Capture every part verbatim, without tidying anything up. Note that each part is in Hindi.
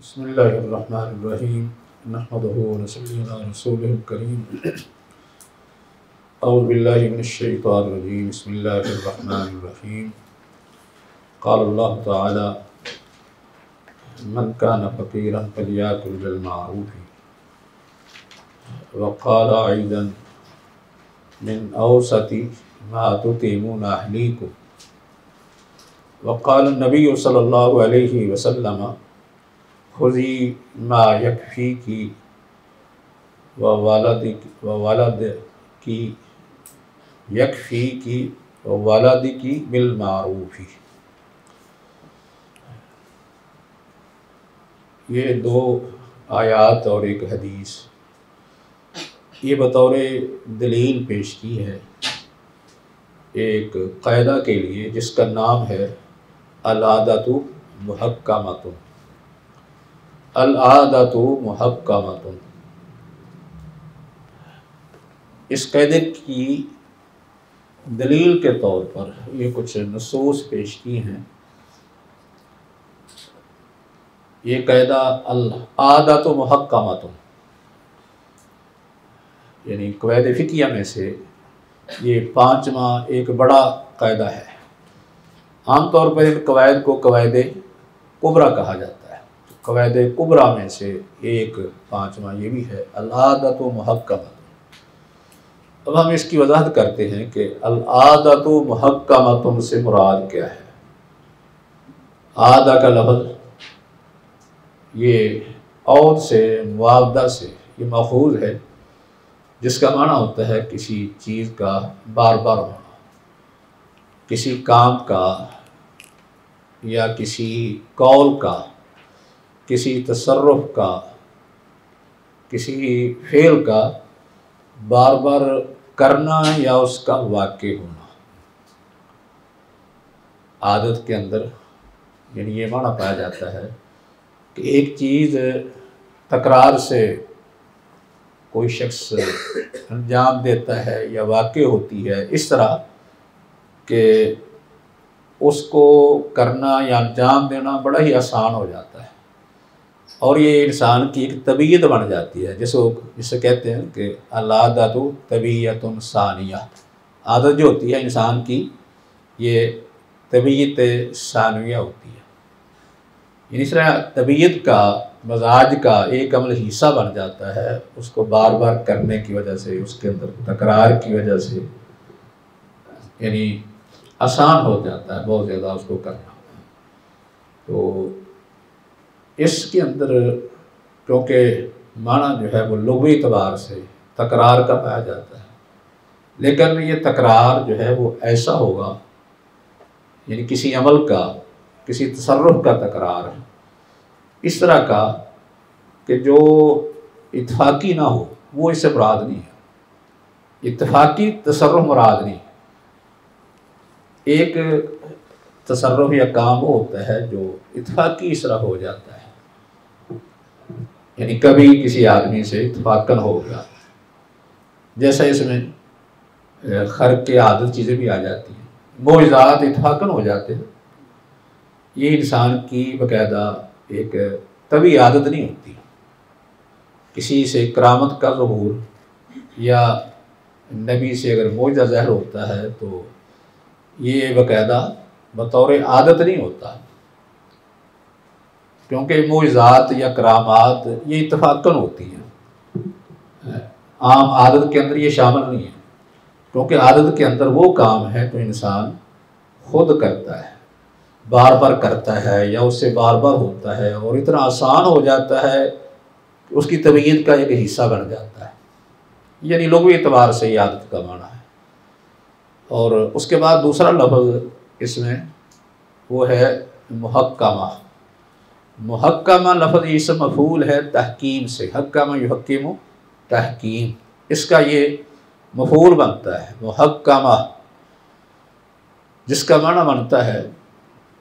बिस्मिल्लाहिर्रहमानिर्रहीम नहमदुहु व नसल्ली अला रसूलिल करीम औज़ु बिल्लाहि मिनश शैतानिर रजीम बिस्मिल्लाहिर्रहमानिर्रहीम क़ाल अल्लाह तआला मन कान फ़क़ीरन फ़लयकुल बिल मारूफ़ व क़ाल अइदन मिन औसति मा तुतीमून अहलीकुम व क़ाल नबी सल्लल्लाहु अलैहि वसल्लम खुदी मा यकफ़ी की व वालद व वालद की यकफ़ी की व वालद की बिल मारूफ़ी। ये दो आयात और एक हदीस ये बतौर दलील पेश की है एक कायदा के लिए जिसका नाम है अल-आदतु मुहक्कमतुन। अल-आदतु मुहक्कमतुन इस कायदे की दलील के तौर पर ये कुछ नसूस पेश की हैं। ये कायदा अल-आदतु मुहक्कमतुन यानी क़वाइद ए फ़िक़हिया में से ये पाँचवा एक बड़ा कायदा है। आम तौर पर इन कवायद को क़वाइद ए कुबरा कहा जाता है। क़वाइद ए कुबरा में से एक पाँचवा ये भी है अल-आदतु मुहक्कमतुन। अब हम इसकी वजाहत करते हैं कि अल-आदतु मुहक्कमतुन से मुराद क्या है। आदा का लफ्ज़ ये औद से मुआवदा से ये मखूज़ है जिसका माना होता है किसी चीज़ का बार बार होना, किसी काम का या किसी कौल का, किसी तसर्रुफ़ का, किसी फ़ेल का बार बार करना या उसका वाक़ई होना आदत के अंदर यानी ये माना पाया जाता है कि एक चीज़ तकरार से कोई शख्स अंजाम देता है या वाक़ई होती है इस तरह कि उसको करना या अंजाम देना बड़ा ही आसान हो जाता है और ये इंसान की एक तबीयत बन जाती है जिसको जिसे कहते हैं कि अल-आदतु तबीयतुन सानिया। आदत जो होती है इंसान की ये तबीयत सानिया होती है यानी इस तरह तबीयत का मजाज का एक अमल हिस्सा बन जाता है। उसको बार बार करने की वजह से उसके अंदर तकरार की वजह से यानी आसान हो जाता है बहुत ज़्यादा उसको करना। तो इसके अंदर क्योंकि माना जो है वो लुग़वी एतबार से तकरार का पाया जाता है लेकिन ये तकरार जो है वो ऐसा होगा यानी किसी अमल का किसी तसर्रुफ़ का तकरार है इस तरह का कि जो इत्फाकी ना हो वो इससे मुराद नहीं है। इत्फाकी तसर्रुफ़ मुराद नहीं है। एक तसर्रुफ़ या काम वो होता है जो इत्फाकी इस तरह हो जाता है यानी कभी किसी आदमी से इत्फाकन हो गया। जैसा इसमें खर्क के आदत चीज़ें भी आ जाती हैं मोइज़ात इत्फाकन हो जाते हैं। ये इंसान की बाकायदा एक तभी आदत नहीं होती। किसी से करामत का ज़हूर या नबी से अगर मौजज़ा ज़ाहिर होता है तो ये बाकायदा बतौर आदत नहीं होता क्योंकि मौजज़ात या करामात ये इत्तफ़ाक़न होती हैं। आम आदत के अंदर ये शामिल नहीं है क्योंकि आदत के अंदर वो काम है तो इंसान खुद करता है बार बार करता है या उससे बार बार होता है और इतना आसान हो जाता है कि उसकी तबीयत का एक हिस्सा बन जाता है यानी लोगों एतबार से ही आदत का माना है। और उसके बाद दूसरा लफ्ज़ इसमें वो है मुहक्कमा। मुहक्कमा लफ्ज़ इस मफ़ूल है तहकीम से। हक्कमा युहक्किमु तहकीम इसका ये मफ़ूल बनता है मुहक्कमा जिसका माना बनता है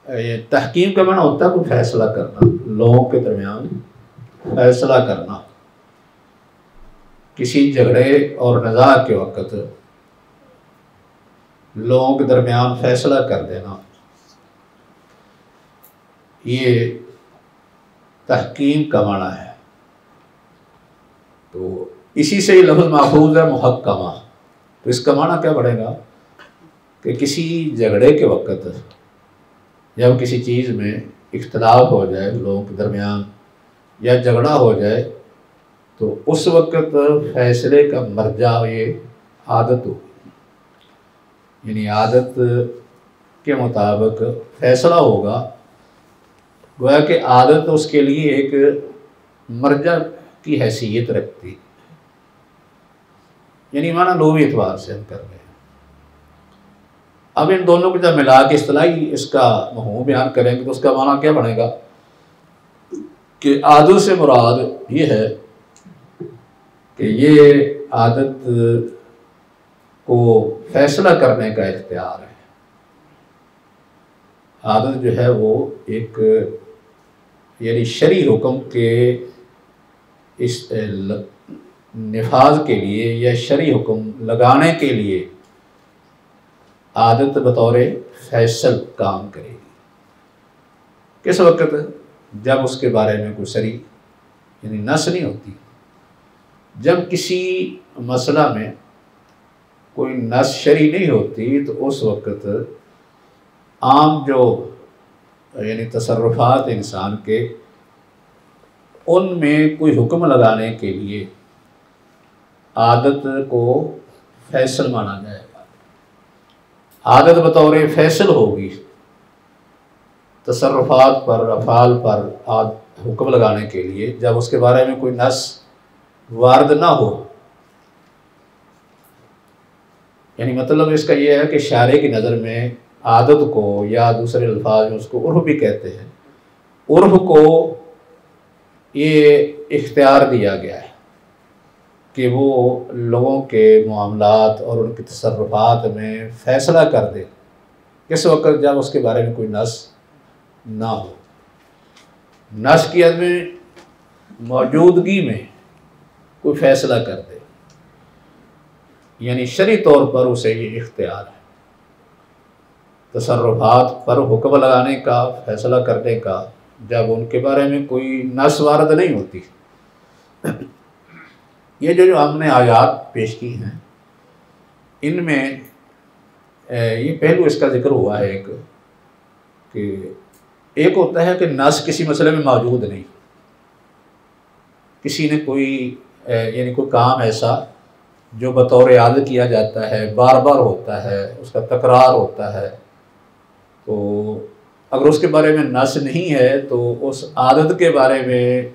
ये तहकीम का माना होता है कोई फैसला करना लोगों के दरमियान फैसला करना किसी झगड़े और नज़ा के वक़्त लोगों के दरमियान फैसला कर देना ये तहकीम कमाना है। तो इसी से ही लफ्ज़ महफूज है मुहक्कमा। तो इस कमाना क्या बढ़ेगा कि किसी झगड़े के वक्त जब किसी चीज़ में इख्तलाफ हो जाए लोगों के दरमियान या झगड़ा हो जाए तो उस वक्त फैसले का मर्जा ये आदत हो, यानी आदत के मुताबिक फैसला होगा। गोया कि आदत उसके लिए एक मर्जा की हैसियत रखती, यानी माना लोवी एतवार से हम कर रहे हैं। अब इन दोनों को जब मिला के इस्तलाही इसका महूम बयान करेंगे तो उसका माना क्या बनेगा कि आदत से मुराद ये है कि ये आदत को फैसला करने का इख्तियार है। आदत जो है वो एक यानी शरी हुक्म के इस निफाज के लिए या शरी हुक्म लगाने के लिए आदत बतौर फैसल काम करेगी। किस वक्त? जब उसके बारे में कोई शरी यानी नस नहीं होती, जब किसी मसला में कोई नस शरी नहीं होती तो उस वक्त आम जो यानी तसर्रुफात इंसान के उनमें कोई हुक्म लगाने के लिए आदत को फैसल माना जाएगा। आदत बतौर फैसल होगी, तसर्रुफात पर अफाल पर आद हुक्म लगाने के लिए जब उसके बारे में कोई नस वार्द ना हो। यानी मतलब इसका यह है कि शारे की नज़र में आदत को या दूसरे अल्फाज में उसको उर्फ भी कहते हैं, उर्फ को ये इख्तियार दिया गया है कि वो लोगों के मामलात और उनके तसर्रुफात में फैसला कर दे किस वक्त, जब उसके बारे में कोई नस ना हो। नस की अदम मौजूदगी में कोई फैसला कर दे यानी शरी तौर पर उसे ये इख्तियार है तसर्रुफात पर हुक्म लगाने का, फैसला करने का, जब उनके बारे में कोई नस वारद नहीं होती। ये जो जो हमने आयात पेश की हैं इनमें ये पहलू इसका जिक्र हुआ है एक कि एक होता है कि नस किसी मसले में मौजूद नहीं, किसी ने कोई यानी कोई काम ऐसा जो बतौर याद किया जाता है, बार बार होता है, उसका तकरार होता है, तो अगर उसके बारे में नस नहीं है तो उस आदत के बारे में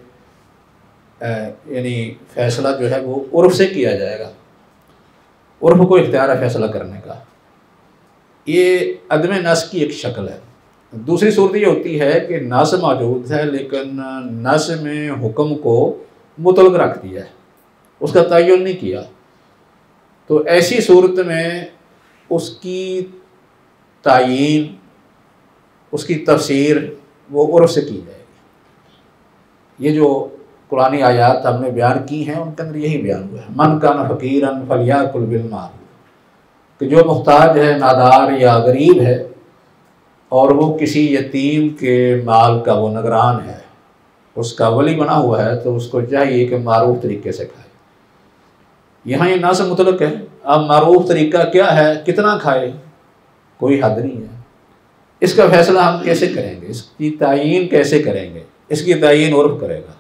यानी फैसला जो है वो उर्फ से किया जाएगा। उर्फ को इख्तियार है फैसला करने का। ये अदम नस की एक शक्ल है। दूसरी सूरत ये होती है कि नस मौजूद है लेकिन नस में हुक्म को मुतलक रख दिया है, उसका तयन नहीं किया, तो ऐसी सूरत में उसकी तयन उसकी तफसीर वो उर्फ से की जाएगी। ये जो कुरानी आयात हमने बयान की हैं उनके अंदर यही बयान हुआ है। मन कान फ़कीरन फलियाकुल बिलमाल, कि जो मुहताज है, नादार या गरीब है और वो किसी यतीम के माल का वो निगरान है, उसका वली बना हुआ है, तो उसको चाहिए कि मारूफ तरीके से खाए। यहाँ ये ना से मुतलक है। अब मारूफ तरीका क्या है, कितना खाए, कोई हद नहीं है। इसका फैसला हम कैसे करेंगे, इसकी तयन कैसे करेंगे? इसकी तयन उर्फ करेगा,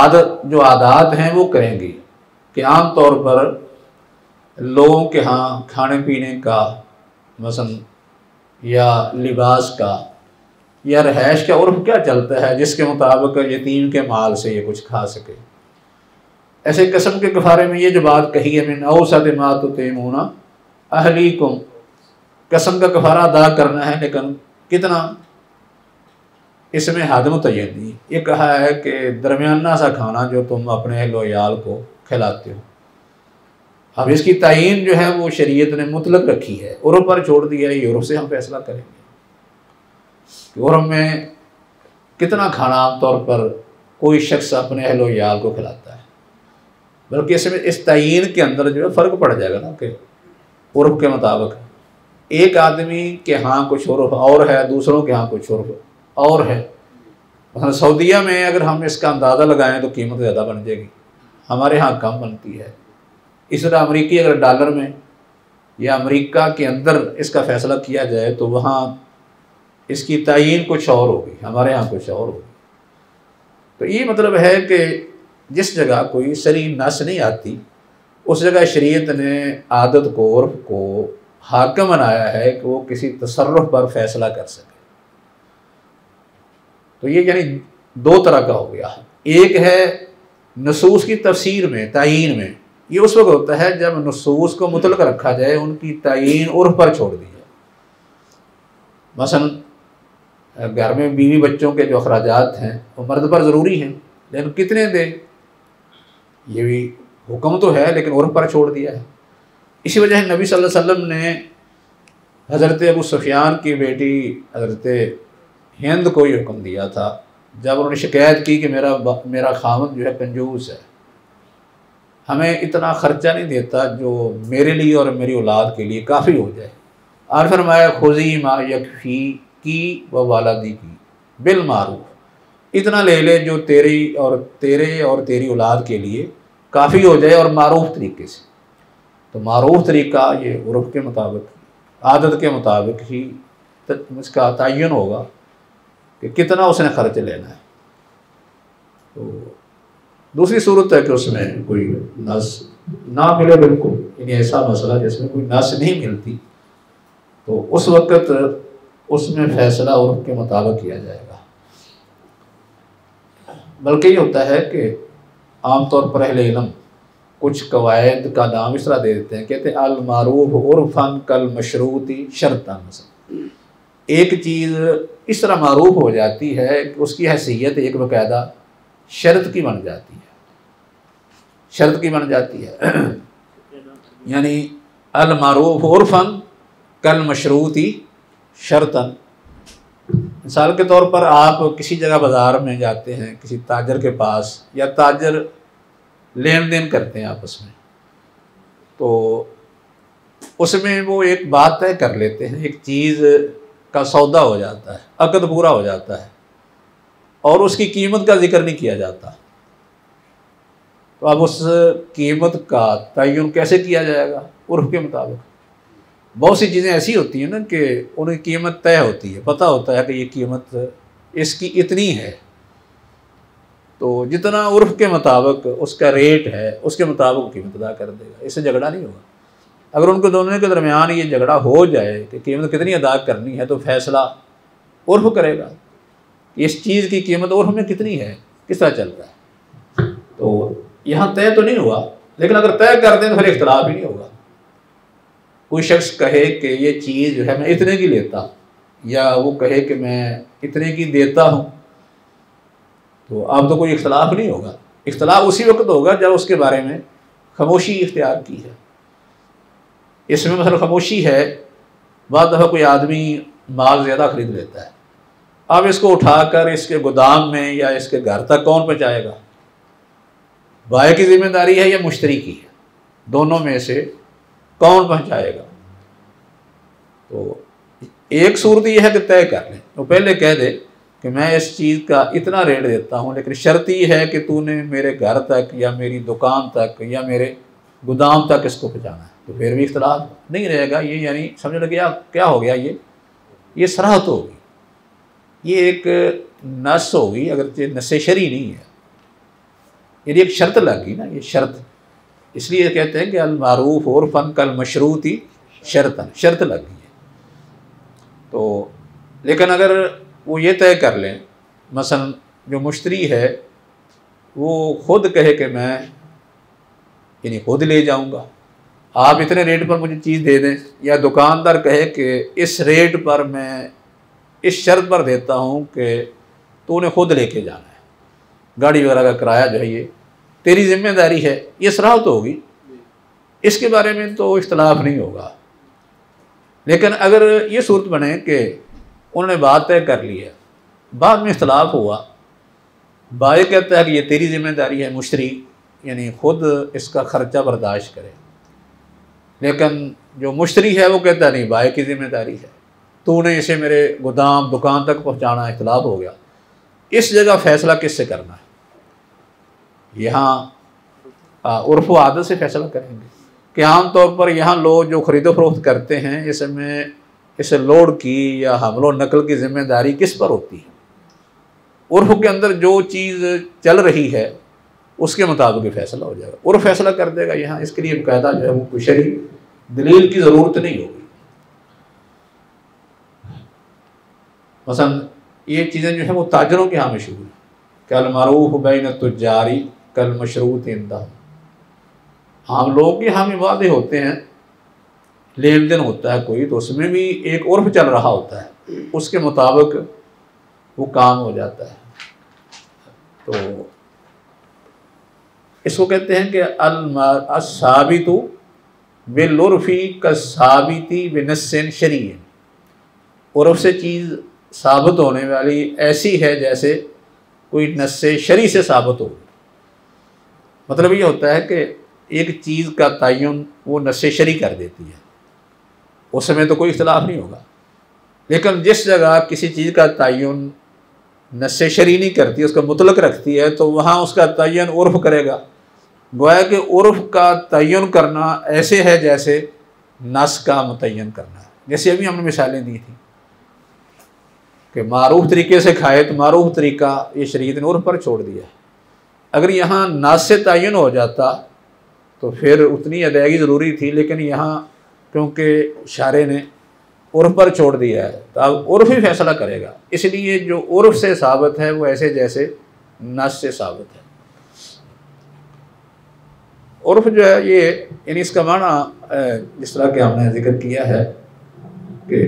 आदत जो आदात हैं वो करेंगी कि आम तौर पर लोगों के यहाँ खाने पीने का मसलन या लिबास का या रहैश का उर्फ क्या चलता है जिसके मुताबिक यतीम के माल से ये कुछ खा सके। ऐसे कसम के कफ़ारे में ये जो बात कही है मिन औसत मा तुतीमूना अहलीकुम, कसम का कफ़ारा अदा करना है लेकिन कितना, इसमें हद मुतय्यन नहीं। ये कहा है कि दरमियाना सा खाना जो तुम अपने अहल व अयाल को खिलाते हो। अब इसकी तयन जो है वो शरीयत ने मुतलक रखी है, उर्फ पर छोड़ दिया है। ये उर्फ से हम फैसला करेंगे कि उर्फ में कितना खाना आमतौर पर कोई शख्स अपने अहल व अयाल को खिलाता है, बल्कि इसमें इस तयन के अंदर जो है फ़र्क पड़ जाएगा ना कि उर्फ के मुताबिक एक आदमी के यहाँ कुछ उर्फ और है, दूसरों के यहाँ कुछ उर्फ और है, मसलन सऊदीया में अगर हम इसका अंदाज़ा लगाएं तो कीमत ज़्यादा बन जाएगी, हमारे यहाँ कम बनती है। इस तरह अमरीकी अगर डॉलर में या अमेरिका के अंदर इसका फ़ैसला किया जाए तो वहाँ इसकी तायीन कुछ और होगी, हमारे यहाँ कुछ और होगी। तो ये मतलब है कि जिस जगह कोई शरी नस नहीं आती उस जगह शरीयत ने आदत को उर्फ को हाकम बनाया है कि वो किसी तसर्रुफ़ पर फैसला कर सके। तो ये यानी दो तरह का हो गया, एक है नसूस की तफसीर में तायीन में, ये उस वक्त होता है जब नसूस को मुतलक रखा जाए, उनकी तायीन उर्फ पर छोड़ दी जाए। मसलन घर में बीवी बच्चों के जो अखराजात हैं वो मर्द पर ज़रूरी हैं, लेकिन कितने दें ये भी हुक्म तो है लेकिन उर्फ पर छोड़ दिया है। इसी वजह से नबी सल्लल्लाहु अलैहि वसल्लम ने हज़रत अबू सुफियान की बेटी हज़रत हिंद को ये हुक्म दिया था जब उन्होंने शिकायत की कि मेरा मेरा खामद जो है कंजूस है, हमें इतना ख़र्चा नहीं देता जो मेरे लिए और मेरी औलाद के लिए काफ़ी हो जाए। और फरमाया खुजी मा यकफ़ी की व वालदी की बिल मारूफ, इतना ले ले जो तेरी और तेरे और तेरी औलाद के लिए काफ़ी हो जाए और मारूफ तरीके से। तो मारूफ तरीक़ा ये उर्फ के मुताबिक आदत के मुताबिक ही इसका तयन होगा कि कितना उसने खर्च लेना है। तो दूसरी सूरत है कि उसमें कोई नस ना मिले बिल्कुल, यानी ऐसा मसला जिसमें कोई नस नहीं मिलती तो उस वक़्त उसमें फ़ैसला उर्फ के मुताबिक किया जाएगा। बल्कि ये होता है कि आम तौर पर अहले इल्म कुछ कवायद का नाम इस तरह दे देते हैं, कहते हैं अल मारूफ उर्फन कल मशरूती शर्ता, एक चीज़ इस तरह मारूफ हो जाती है कि उसकी हैसियत एक बाकायदा शर्त की बन जाती है, शर्त की बन जाती है। यानी अल मारूफ उर्फन कल मशरूती शर्तन। मिसाल के तौर पर आप किसी जगह बाज़ार में जाते हैं किसी ताजर के पास, या ताजर लेन देन करते हैं आपस में, तो उसमें वो एक बात तय कर लेते हैं, एक चीज़ का सौदा हो जाता है, अकद पूरा हो जाता है और उसकी कीमत का जिक्र नहीं किया जाता। तो अब उस कीमत का तयन कैसे किया जाएगा? उर्फ के मुताबिक। बहुत सी चीज़ें ऐसी होती हैं ना कि उनकी कीमत तय होती है, पता होता है कि ये कीमत इसकी इतनी है, तो जितना उर्फ के मुताबिक उसका रेट है उसके मुताबिक कीमत अदा कर देगा, इससे झगड़ा नहीं होगा। अगर उनको दोनों के दरमियान ये झगड़ा हो जाए कि कीमत कितनी अदा करनी है तो फैसला उर्फ करेगा, इस चीज़ की कीमत उर्फ में कितनी है, किस तरह चल रहा है। तो यहाँ तय तो नहीं हुआ, लेकिन अगर तय कर दें तो फिर इख्तलाफ ही नहीं होगा। कोई शख्स कहे कि ये चीज़ जो है मैं इतने की लेता, या वो कहे कि मैं इतने की देता हूँ, तो अब तो कोई इख्तलाफ नहीं होगा। इख्तलाफ उसी वक्त होगा जब उसके बारे में खामोशी इख्तियार की है। इसमें मतलब खामोशी है, बाद दफ़ा कोई आदमी माल ज़्यादा ख़रीद लेता है, अब इसको उठाकर इसके गोदाम में या इसके घर तक कौन पहुँचाएगा, बाय की ज़िम्मेदारी है या मुश्तरी की है, दोनों में से कौन पहुँचाएगा। तो एक सूरत यह है कि तय कर लें, तो पहले कह दे कि मैं इस चीज़ का इतना रेट देता हूँ, लेकिन शर्त यह है कि तूने मेरे घर तक या मेरी दुकान तक या मेरे गोदाम तक इसको पहुँचाना है, तो फिर भी इख्तलाफ नहीं रहेगा। ये यानी समझ लगे क्या हो गया, ये ये सराहत होगी, ये एक नस होगी, अगर ये नस शरी नहीं है, यानी एक शर्त लगी ना, ये शर्त। इसलिए कहते हैं कि अल मारूफ और फन कल मशरूती शर्तन, शर्त लगी है। तो लेकिन अगर वो ये तय कर लें, मसलन जो मुश्तरी है वो खुद कहे कि मैं यानी खुद ले जाऊँगा, आप इतने रेट पर मुझे चीज़ दे दें, या दुकानदार कहे कि इस रेट पर मैं इस शर्त पर देता हूँ कि तूने खुद लेके जाना है, गाड़ी वगैरह का किराया जो है ये तेरी ज़िम्मेदारी है, ये सराहत होगी, इसके बारे में तो इख्तलाफ नहीं होगा। लेकिन अगर ये सूरत बने कि उन्होंने बात तय कर ली है, बाद में इख्तलाफ हुआ, बाय कहता है कि ये तेरी ज़िम्मेदारी है, मुश्तरी यानी ख़ुद इसका ख़र्चा बर्दाश्त करे, लेकिन जो मुश्तरी है वो कहता नहीं बाय की ज़िम्मेदारी है, तूने इसे मेरे गोदाम दुकान तक पहुँचाना, इख्तलाफ हो गया। इस जगह फैसला किससे करना है, यहाँ उर्फ आदत से फैसला करेंगे कि आमतौर पर यहाँ लोग जो खरीदो फरोख्त करते हैं इसमें इस लोड की या हमलो नकल की जिम्मेदारी किस पर होती है। उर्फ के अंदर जो चीज़ चल रही है उसके मुताबिक फैसला हो जाएगा, उर्फ फैसला कर देगा यहाँ। इसके लिए कायदा जो है वो कोई शरई दलील की ज़रूरत नहीं होगी। मसलन ये चीज़ें जो है वो ताजरों के यहाँ मशहूर हैं, कल मारूफ बैन तुजारी कल मशरूत इंदा। हम लोग के यहाँ भी वादे होते हैं, लेन देन होता है कोई, तो उसमें भी एक उर्फ चल रहा होता है, उसके मुताबिक वो काम हो जाता है। तो इसको कहते हैं कि अल-साबितु बिल-उर्फी कस्साबिती बिनस्सिन शरीयन। उर्फ से चीज़ साबित होने वाली ऐसी है जैसे कोई नस्से शरी से साबित हो। मतलब ये होता है कि एक चीज़ का तयन वो नस्से शरी कर देती है, उसमें तो कोई इख्तिलाफ नहीं होगा। लेकिन जिस जगह किसी चीज़ का तयन नस्से शरी नहीं करती, उसका मुतलक रखती है, तो वहाँ उसका तयन उर्फ करेगा। गोया कि उर्फ का तयन करना ऐसे है जैसे नस का मुतयन करना है। जैसे अभी हमने मिसालें दी थी कि मारूफ तरीके से खाए, तो मारूफ तरीका ये शरीयत ने उर्फ पर छोड़ दिया। अगर यहाँ नास से तयन हो जाता तो फिर उतनी अदायगी ज़रूरी थी, लेकिन यहाँ क्योंकि शारे ने उर्फ पर छोड़ दिया है तो अब उर्फ ही फैसला करेगा। इसलिए जो उर्फ से साबित है वो ऐसे जैसे नास से साबित है। उर्फ जो है ये यानी इसका माना जिस तरह के हमने जिक्र किया है कि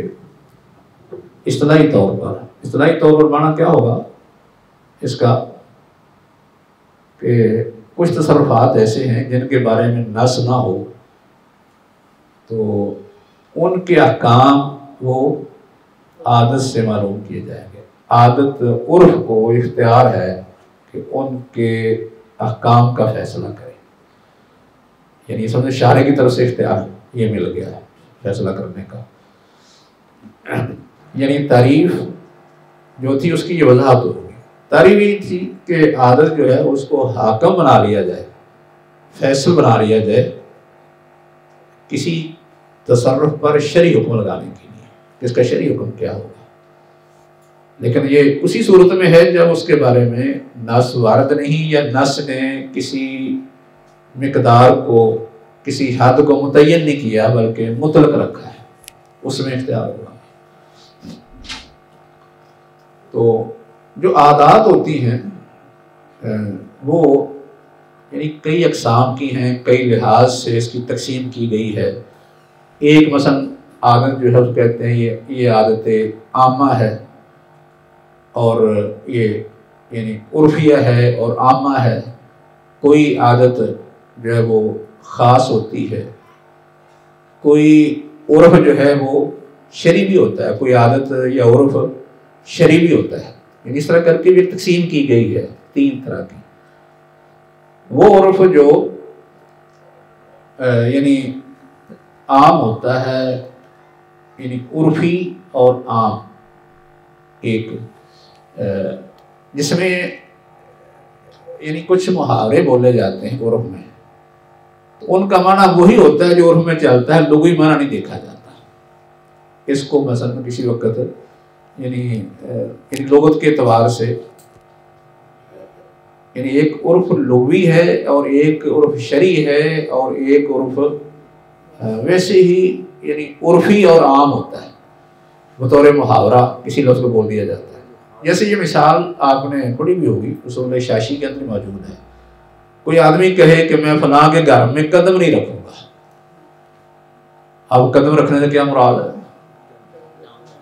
इस्तिलाही तौर पर इस्तिलाही तौर पर माना क्या होगा इसका कि कुछ तसर्रुफात ऐसे हैं जिनके बारे में नस ना हो तो उनके अहकाम वो आदत से मालूम किए जाएंगे। आदत उर्फ को इख्तियार है कि उनके अहकाम का फैसला करें, यानी समझो शारे की तरफ से इख्तियार ये मिल गया है फैसला करने का। यानी तारीफ जो थी उसकी ये वजाहत हो गई। तारीफ ये थी कि आदत जो है उसको हाकम बना लिया जाए, फैसल बना लिया जाए किसी तसर्रुफ पर शरी हुक्म लगाने के लिए, इसका शरी हुक्म क्या होगा। लेकिन ये उसी सूरत में है जब उसके बारे में नस वारद नहीं या नस ने किसी मिकदार को किसी हद को मुतय्यन नहीं किया बल्कि मुतलक रखा है, उसमें इख्तियार होगा। तो जो आदात होती हैं वो यानी कई अकसाम की हैं, कई लिहाज से इसकी तकसीम की गई है। एक मसलन आदत जो है कहते हैं ये ये आदत आमा है और ये यानी उर्फिया है और आमा है। कोई आदत जो है वो ख़ास होती है, कोई उर्फ जो है वो शरी भी होता है, कोई आदत या उर्फ शरी भी होता है। यानी इस तरह करके भी तकसीम की गई है तीन तरह की। वो उर्फ जो यानी आम होता है, यानी उर्फी और आम एक, जिसमें यानी कुछ मुहावरे बोले जाते हैं उर्फ में, तो उनका माना वही होता है जो उर्फ में चलता है, लुग़वी माना नहीं देखा जाता। इसको मसलन किसी वक्त यानी यानी लोगत के एतबार से यानी एक उर्फ लुग़वी है और एक उर्फ शरी है और एक उर्फ वैसे ही यानी उर्फी और आम होता है, बतौर मुहावरा किसी लफ्ज़ को बोल दिया जाता है। जैसे ये मिसाल आपने पढ़ी भी होगी, उसूल शाशी के अंदर मौजूद है। कोई आदमी कहे कि मैं फलां के घर में कदम नहीं रखूँगा, अब कदम रखने से क्या मुराद है?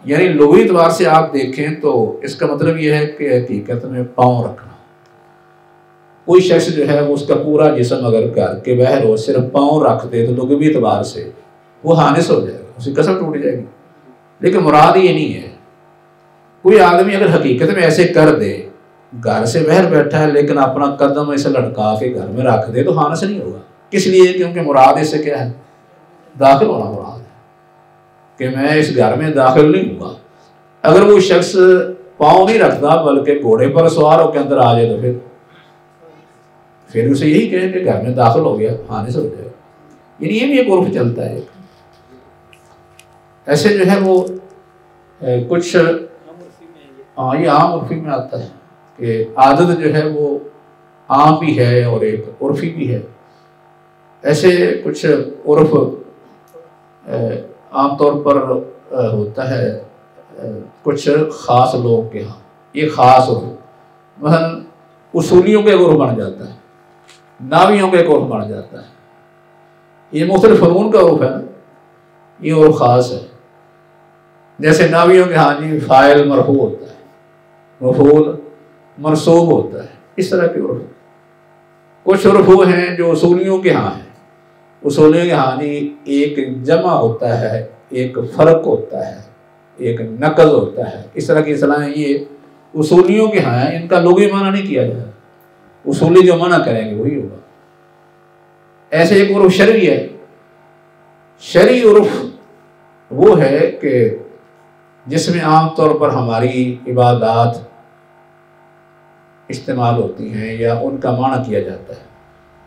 यानी लुग़वी एतबार से आप देखें तो इसका मतलब यह है कि हकीकत में पाँव रखना। कोई शख्स जो है वो उसका पूरा जिसम अगर घर के बाहर हो, सिर्फ पाँव रख दे तो लुग़वी एतबार से वो हानिस हो जाएगा, उसकी कसम टूट जाएगी। लेकिन मुराद ये नहीं है। कोई आदमी अगर हकीकत में ऐसे कर दे, घर से बाहर बैठा है लेकिन अपना कदम ऐसे लटका के घर में रख दे तो हानिस नहीं होगा। किस लिए? क्योंकि मुराद इससे क्या है? दाखिल होना मुराद है कि मैं इस घर में दाखिल नहीं होगा। अगर वो शख्स पाँव नहीं रखता बल्कि घोड़े पर सवार होकर अंदर आ जाए तो फिर फिर उसे यही कहें कि घर में दाखिल हो गया, खाने से उठ जाएगा। यानी ये भी एक उर्फ चलता है। ऐसे जो है वो ए, कुछ हाँ ये आम उर्फी में आता है कि आदत जो है वो आम भी है और एक उर्फी भी है। ऐसे कुछ उर्फ आमतौर पर होता है कुछ ख़ास लोगों के यहाँ, ये ख़ास उर्फ मतलब उसूलियों का एक उर्फ बन जाता है, नावियों का एक उर्फ बन जाता है। ये मुख्तलिफ़ फ़नून का उर्फ है ना, ये और ख़ास है। जैसे नावियों के यहाँ जी फ़ाइल मरफू होता है, मफूल मनसूब होता है, इस तरह के उर्फ। कुछ उर्फ हैं जो उसूलियों के यहाँ हैं। उसूलियों के यहाँ जी एक जमा होता है, एक फ़र्क होता है, एक नकल होता है, इस तरह की असलाहें ये उसूलियों के यहाँ हैं। इनका लोगी माना नहीं किया जाए, उसूली जो माना करेंगे वही होगा। ऐसे एक उर्फ शरई है। शरई उर्फ वो है कि जिसमें आम तौर पर हमारी इबादात इस्तेमाल होती हैं या उनका माना किया जाता है,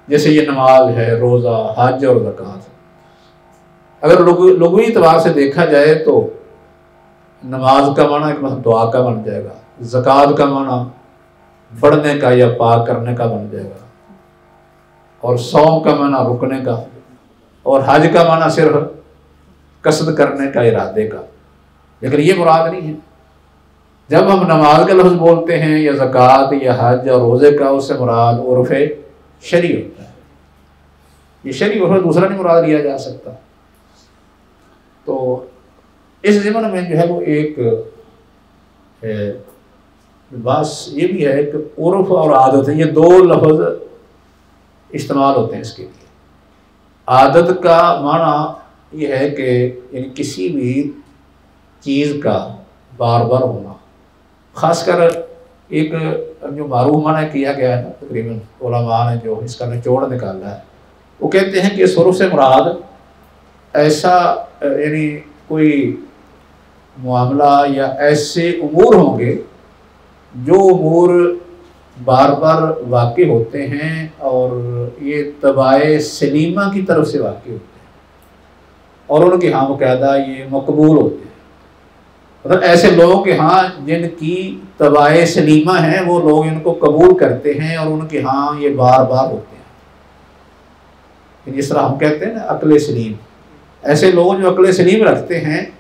जैसे ये नमाज है, रोज़ा, हज और ज़कात। अगर लुग़वी एतबार से देखा जाए तो नमाज का माना एक मतलब दुआ का बन जाएगा, ज़कात का माना बढ़ने का या पार करने का बन जाएगा, और सौम का माना रुकने का, और हज का माना सिर्फ कसद करने का, इरादे का। लेकिन ये मुराद नहीं है। जब हम नमाज का लफ्ज़ बोलते हैं या ज़कात या हज या रोज़े का, उससे मुराद उर्फ़ शरई होता है। ये शरई उर्फ़ दूसरा नहीं मुराद लिया जा सकता। तो इस ज़िमन में जो है वो एक बस ये भी है कि उर्फ़ और आदत है, ये दो लफ्ज़ इस्तेमाल होते हैं इसके लिए। आदत का माना यह है कि यानी किसी भी चीज़ का बार बार होना, खासकर एक जो मारूफ माना किया गया है ना, तकरीबन उलमा ने जो इसका निचोड़ निकाला है, वो कहते हैं कि शुरू से मुराद ऐसा यानी कोई मामला या ऐसे उमूर होंगे जो उमूर बार बार वाक़ होते हैं और ये तबाए सलीमा की तरफ से वाक़ होते हैं और उनके यहाँ बाकायदा ये मकबूल होते हैं। मतलब ऐसे लोगों के यहाँ जिनकी तबाए सलीमा है वो लोग इनको कबूल करते हैं और उनके यहाँ ये बार बार होते हैं। इस तरह हम कहते हैं ना अक्ल सलीम, ऐसे लोग जो अक्ल सलीम रखते हैं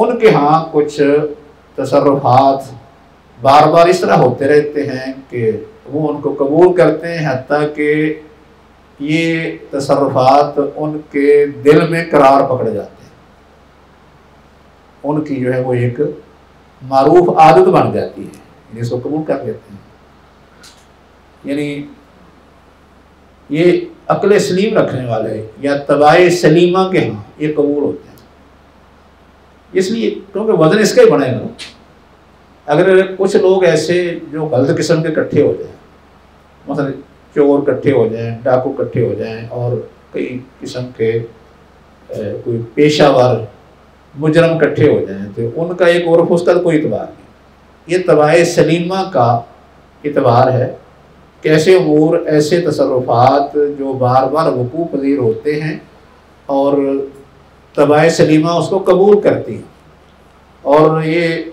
उनके यहाँ कुछ तसर्रुफात बार बार इस तरह होते रहते हैं कि वो उनको कबूल करते हैं, हत्ता कि ये तसर्रुफात उनके दिल में करार पकड़ जाते हैं, उनकी जो है वो एक मारूफ आदत बन जाती है, इसको कबूल कर लेते हैं। यानी ये अक्ल सलीम रखने वाले या तबाए सलीमा के हाँ ये कबूल होते हैं, इसलिए क्योंकि वज़न इसका ही बनेगा। अगर कुछ लोग ऐसे जो गलत किस्म के इकट्ठे हो जाए, मतलब चोर इकट्ठे हो जाएँ, डाकू इकट्ठे हो जाएँ और कई किस्म के ए, कोई पेशावर मुजरम इकट्ठे हो जाएँ, तो उनका एक उर्फ, उसका कोई इतबार नहीं। ये तबाए सलीमा का इतबार है कि ऐसे उमूर, ऐसे तसर्रुफात जो बार बार वकू पजीर होते हैं और तबाए सलीमा उसको कबूल करती हैं और ये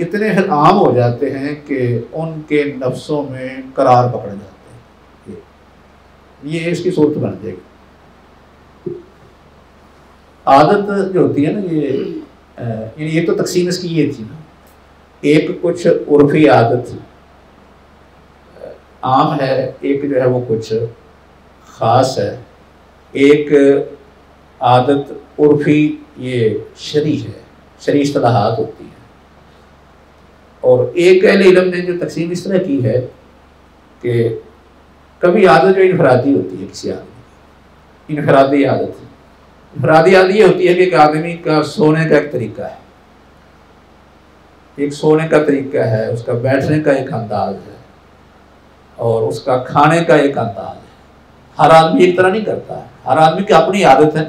इतने आम हो जाते हैं कि उनके नफ्सों में करार पकड़ जाते हैं, ये इसकी सूरत बन जाएगी। आदत जो होती है ना ये, ये तो तकसीम इसकी ये थी ना, एक कुछ उर्फी आदत आम है, एक जो है वो कुछ ख़ास है, एक आदत उर्फी ये शरई है, शरई इस्तिलाहात होती है। और एक अहले इल्म ने जो तकसीम इस तरह की है कि कभी आदत जो इनफरादी होती है किसी आदमी की, इनफरादी आदत है। इनफरादी आदत ये होती है कि एक आदमी का सोने का एक तरीका है, एक सोने का तरीका है, उसका बैठने का एक अंदाज है और उसका खाने का एक अंदाज है। हर आदमी एक तरह नहीं करता है, हर आदमी की अपनी आदत है।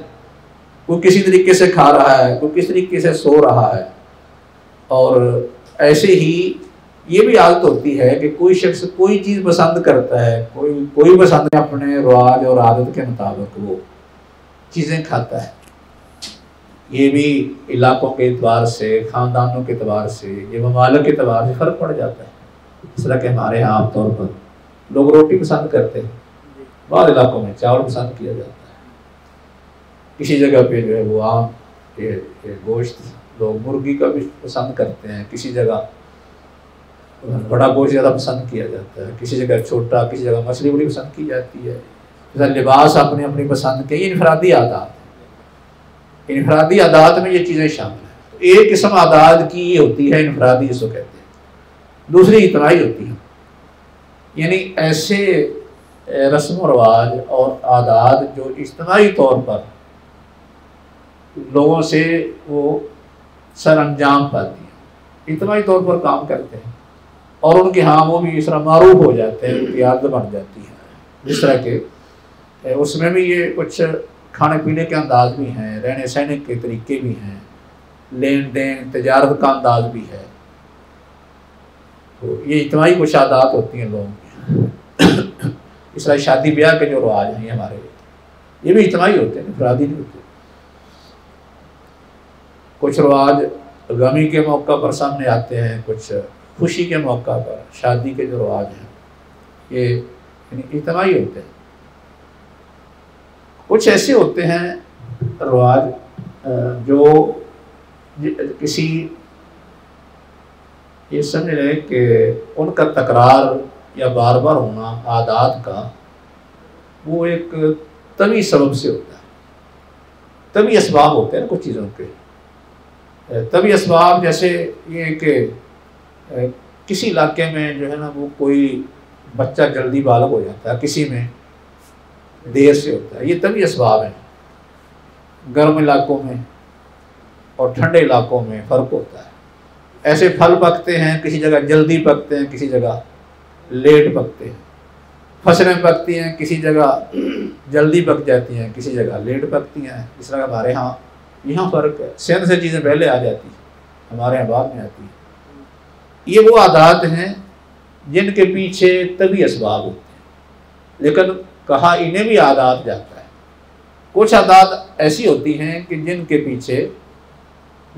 कोई किसी तरीके से खा रहा है, कोई किसी तरीके से सो रहा है और ऐसे ही ये भी आदत होती है कि कोई शख्स कोई चीज़ पसंद करता है, कोई कोई पसंद अपने रवाज और आदत के मुताबिक वो चीज़ें खाता है। ये भी इलाकों के एतबार से, ख़ानदानों के एतबार से, ये ममालक के एतबार से फ़र्क पड़ जाता है। इस तरह के हमारे यहाँ आमतौर पर लोग रोटी पसंद करते हैं, बाद इलाकों में चावल पसंद किया जाता है, किसी जगह पे जो है वो आम ये, ये गोश्त, लोग मुर्गी का भी पसंद करते हैं, किसी जगह बड़ा गोश्त ज़्यादा पसंद किया जाता है, किसी जगह छोटा, किसी जगह मछली बड़ी पसंद की जाती है। जैसे लिबास अपने अपनी पसंद के, इनफरादी आदात हैं, इनफरादी आदात में ये चीज़ें शामिल हैं। तो एक किस्म आदात की ये होती है इनफरादी, इसको कहते हैं, दूसरी इतनाई होती है, यानी ऐसे रस्म रवाज और आदात जो इज्तमाई तौर पर लोगों से वो सर अंजाम पाती हैं, इज्तमाई तौर पर काम करते हैं और उनके यहाँ वो भी इस तरह मारूफ हो जाते हैं, उनकी आदत बन जाती है। जिस तरह के उसमें भी ये कुछ खाने पीने के अंदाज भी हैं, रहने सहने के तरीके भी हैं, लेन देन तजारत का अंदाज भी है। तो ये इज्तमाई कुछ आदात होती हैं लोगों की। इस तरह शादी ब्याह के जो रवाज हैं हमारे, ये भी इज्तमाई होते हैं, इफरादी नहीं होते। कुछ रवाज गमी के मौका पर सामने आते हैं, कुछ खुशी के मौका पर। शादी के जो रवाज हैं ये इज्तमाई होते हैं। कुछ ऐसे होते हैं रवाज जो किसी ये समझ लें कि उनका तकरार या बार बार होना आदात का, वो एक तभी सबब से होता है, तभी असबाब होते हैं कुछ चीज़ों के, तभी असबाब। जैसे ये कि किसी इलाके में जो है ना वो कोई बच्चा जल्दी बालग हो जाता है, किसी में देर से होता है, ये तभी असबाब हैं। गर्म इलाकों में और ठंडे इलाकों में फ़र्क होता है। ऐसे फल पकते हैं, किसी जगह जल्दी पकते हैं, किसी जगह लेट पकते हैं। फसलें पकती हैं, किसी जगह जल्दी पक जाती हैं, किसी जगह लेट पकती हैं। इस तरह हमारे यहाँ यहाँ फ़र्क है। सिंध से चीज़ें पहले आ जाती हैं, हमारे यहाँ बाद में आती हैं। ये वो आदात हैं जिनके पीछे तभी असबाब होते हैं, लेकिन कहा इन्हें भी आदात जाता है। कुछ आदात ऐसी होती हैं कि जिनके पीछे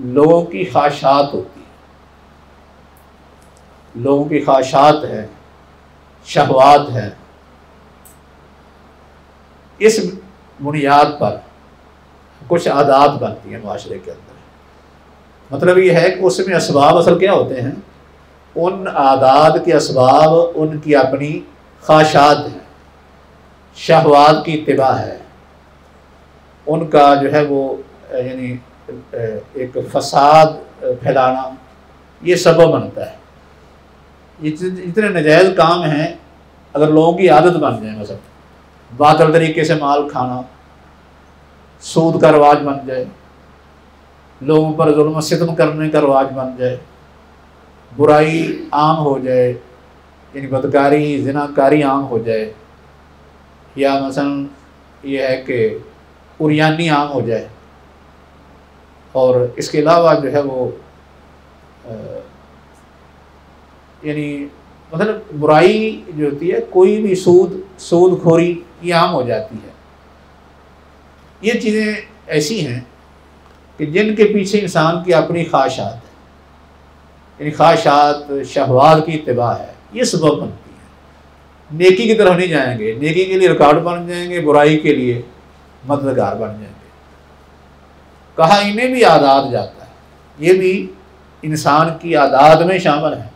लोगों की ख्वाहिशात होती हैं, लोगों की ख्वाहिशात हैं, शहवात है। इस बुनियाद पर कुछ आदात बनती हैं माशरे के अंदर। मतलब ये है कि उसमें असबाब असल क्या होते हैं, उन आदात के असबाब उनकी अपनी ख्वाहिशात हैं, शहवात की इत्तिबा है, उनका जो है वो यानी एक फसाद फैलाना, ये सबब बनता है। इतने नजायज़ काम हैं अगर लोगों की आदत बन जाए, मतलब बातिल तरीके से माल खाना, सूद का रवाज बन जाए, लोगों पर जुल्म सितम करने का रवाज बन जाए, बुराई आम हो जाए, यानी बदकारी जिनाकारी आम हो जाए, या मसलन ये है कि उरियानी आम हो जाए, और इसके अलावा जो है वो आ, यानी मतलब बुराई जो होती है, कोई भी सूद सूदखोरी ये आम हो जाती है। ये चीज़ें ऐसी हैं कि जिनके पीछे इंसान की अपनी ख्वाहिशात है, यानी ख्वाहिशात शहवात की इत्तिबा है, ये सबब बनती है। नेकी की तरफ नहीं जाएंगे, नेकी के लिए रुकावट बन जाएंगे, बुराई के लिए मददगार बन जाएंगे। कहा इन्हें भी आदात जाता है, ये भी इंसान की आदात में शामिल है।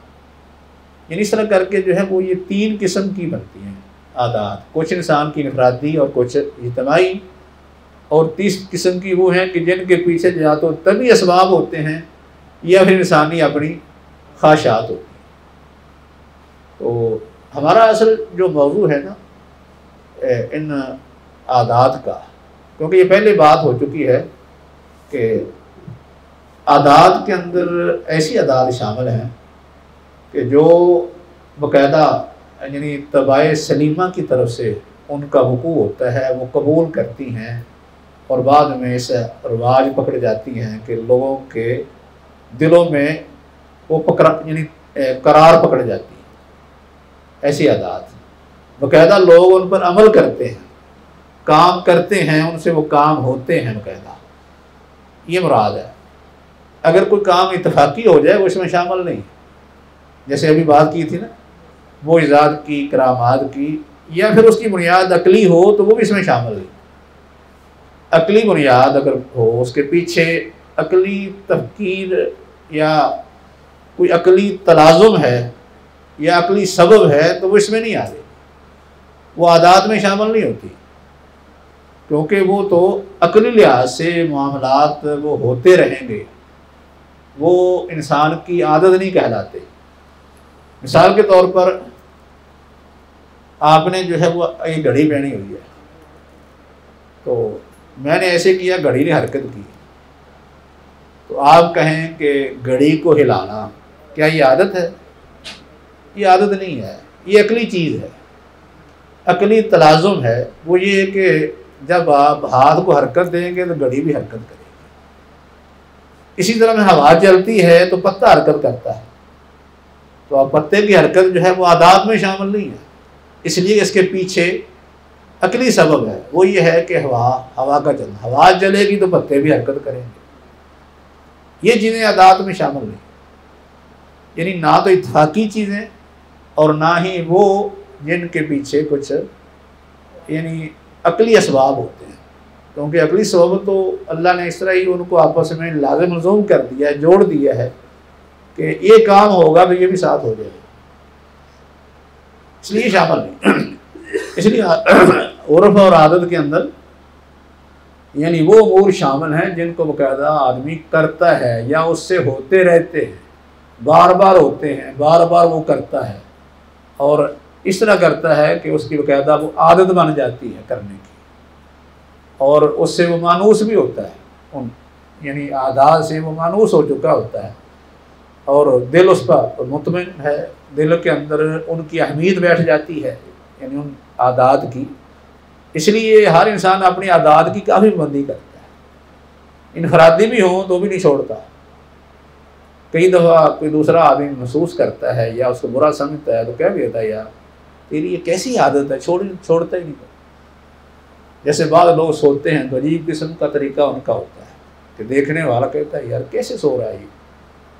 यानी इस तरह करके जो है वो ये तीन किस्म की बनती हैं आदात, कुछ इंसान की इनफरादी और कुछ इज्तमाई, और तीस किस्म की वो हैं कि जिनके पीछे या तो तभी असबाब होते हैं या फिर इंसानी अपनी ख्वाहिशात होती हैं। तो हमारा असल जो मौजू है ना इन आदात का, क्योंकि ये पहले बात हो चुकी है कि आदात के अंदर ऐसी आदात शामिल हैं कि जो बाकायदा यानी तबाए सलीमा की तरफ से उनका वकूँ होता है, वो कबूल करती हैं और बाद में इस रवाज पकड़ जाती हैं कि लोगों के दिलों में वो पकड़ा यानी करार पकड़ जाती है। ऐसी आदात बाकायदा लोग उन पर अमल करते हैं, काम करते हैं, उनसे वो काम होते हैं बाकायदा, ये मुराद है। अगर कोई काम इतफाक़ी हो जाए वो इसमें शामिल नहीं, जैसे अभी बात की थी ना मोइज़ात की, करामात की, या फिर उसकी बुनियाद अकली हो तो वो भी इसमें शामिल नहीं। अकली बुनियाद अगर हो, उसके पीछे अकली तफकीर या कोई अकली तलाज़ुम है या अकली सबब है तो वो इसमें नहीं आते, वो आदात में शामिल नहीं होती, क्योंकि वो तो अकली लिहाज से मामलात वो होते रहेंगे, वो इंसान की आदत नहीं कहलाते। मिसाल के तौर पर आपने जो है वो ये घड़ी पहनी हुई है, तो मैंने ऐसे किया, घड़ी ने हरकत की, तो आप कहें कि घड़ी को हिलाना क्या ये आदत है? ये आदत नहीं है, ये अकली चीज़ है, अकली तलाज़ुम है। वो ये कि जब आप हाथ को हरकत देंगे तो घड़ी भी हरकत करेगी। इसी तरह में हवा चलती है तो पत्ता हरकत करता है, तो आप पत्ते की हरकत जो है वो आदात में शामिल नहीं है, इसलिए इसके पीछे अकली सबब है। वो ये है कि हवा हवा का चलना, हवा चलेगी तो पत्ते भी हरकत करेंगे। ये चीज़ें आदात में शामिल नहीं, यानी ना तो इत्तेफाकी चीज़ें और ना ही वो जिनके पीछे कुछ यानी अकली असबाब होते हैं, क्योंकि अकली सबब तो अल्लाह ने इस तरह ही उनको आपस में लाज़िम मज़ूम कर दिया है, जोड़ दिया है कि ये काम होगा तो ये भी साथ हो जाएगा, इसलिए शामिल नहीं। इसलिए उर्फ और आदत के अंदर यानी वो अमूर शामिल हैं जिनको बाकायदा आदमी करता है या उससे होते रहते हैं, बार बार होते हैं, बार बार वो करता है, और इस तरह करता है कि उसकी बाकायदा वो आदत बन जाती है करने की, और उससे वो मानूस भी होता है, उन यानी आदात से वो मानूस हो चुका होता है, और दिल उस पर मुतमिन है, दिल के अंदर उनकी अहमियत बैठ जाती है यानी उन आदात की। इसलिए हर इंसान अपनी आदात की काफ़ी पाबंदी करता है, इनफरादी भी हों तो भी नहीं छोड़ता। कई दफ़ा कोई दूसरा आदमी महसूस करता है या उसको बुरा समझता है तो कह भी देता है, यार तेरी ये कैसी आदत है, छोड़ छोड़ता ही नहीं। जैसे बाद लोग सोते हैं तो अजीब किस्म का तरीका उनका होता है कि देखने वाला कहता है यार कैसे सो रहा है ये,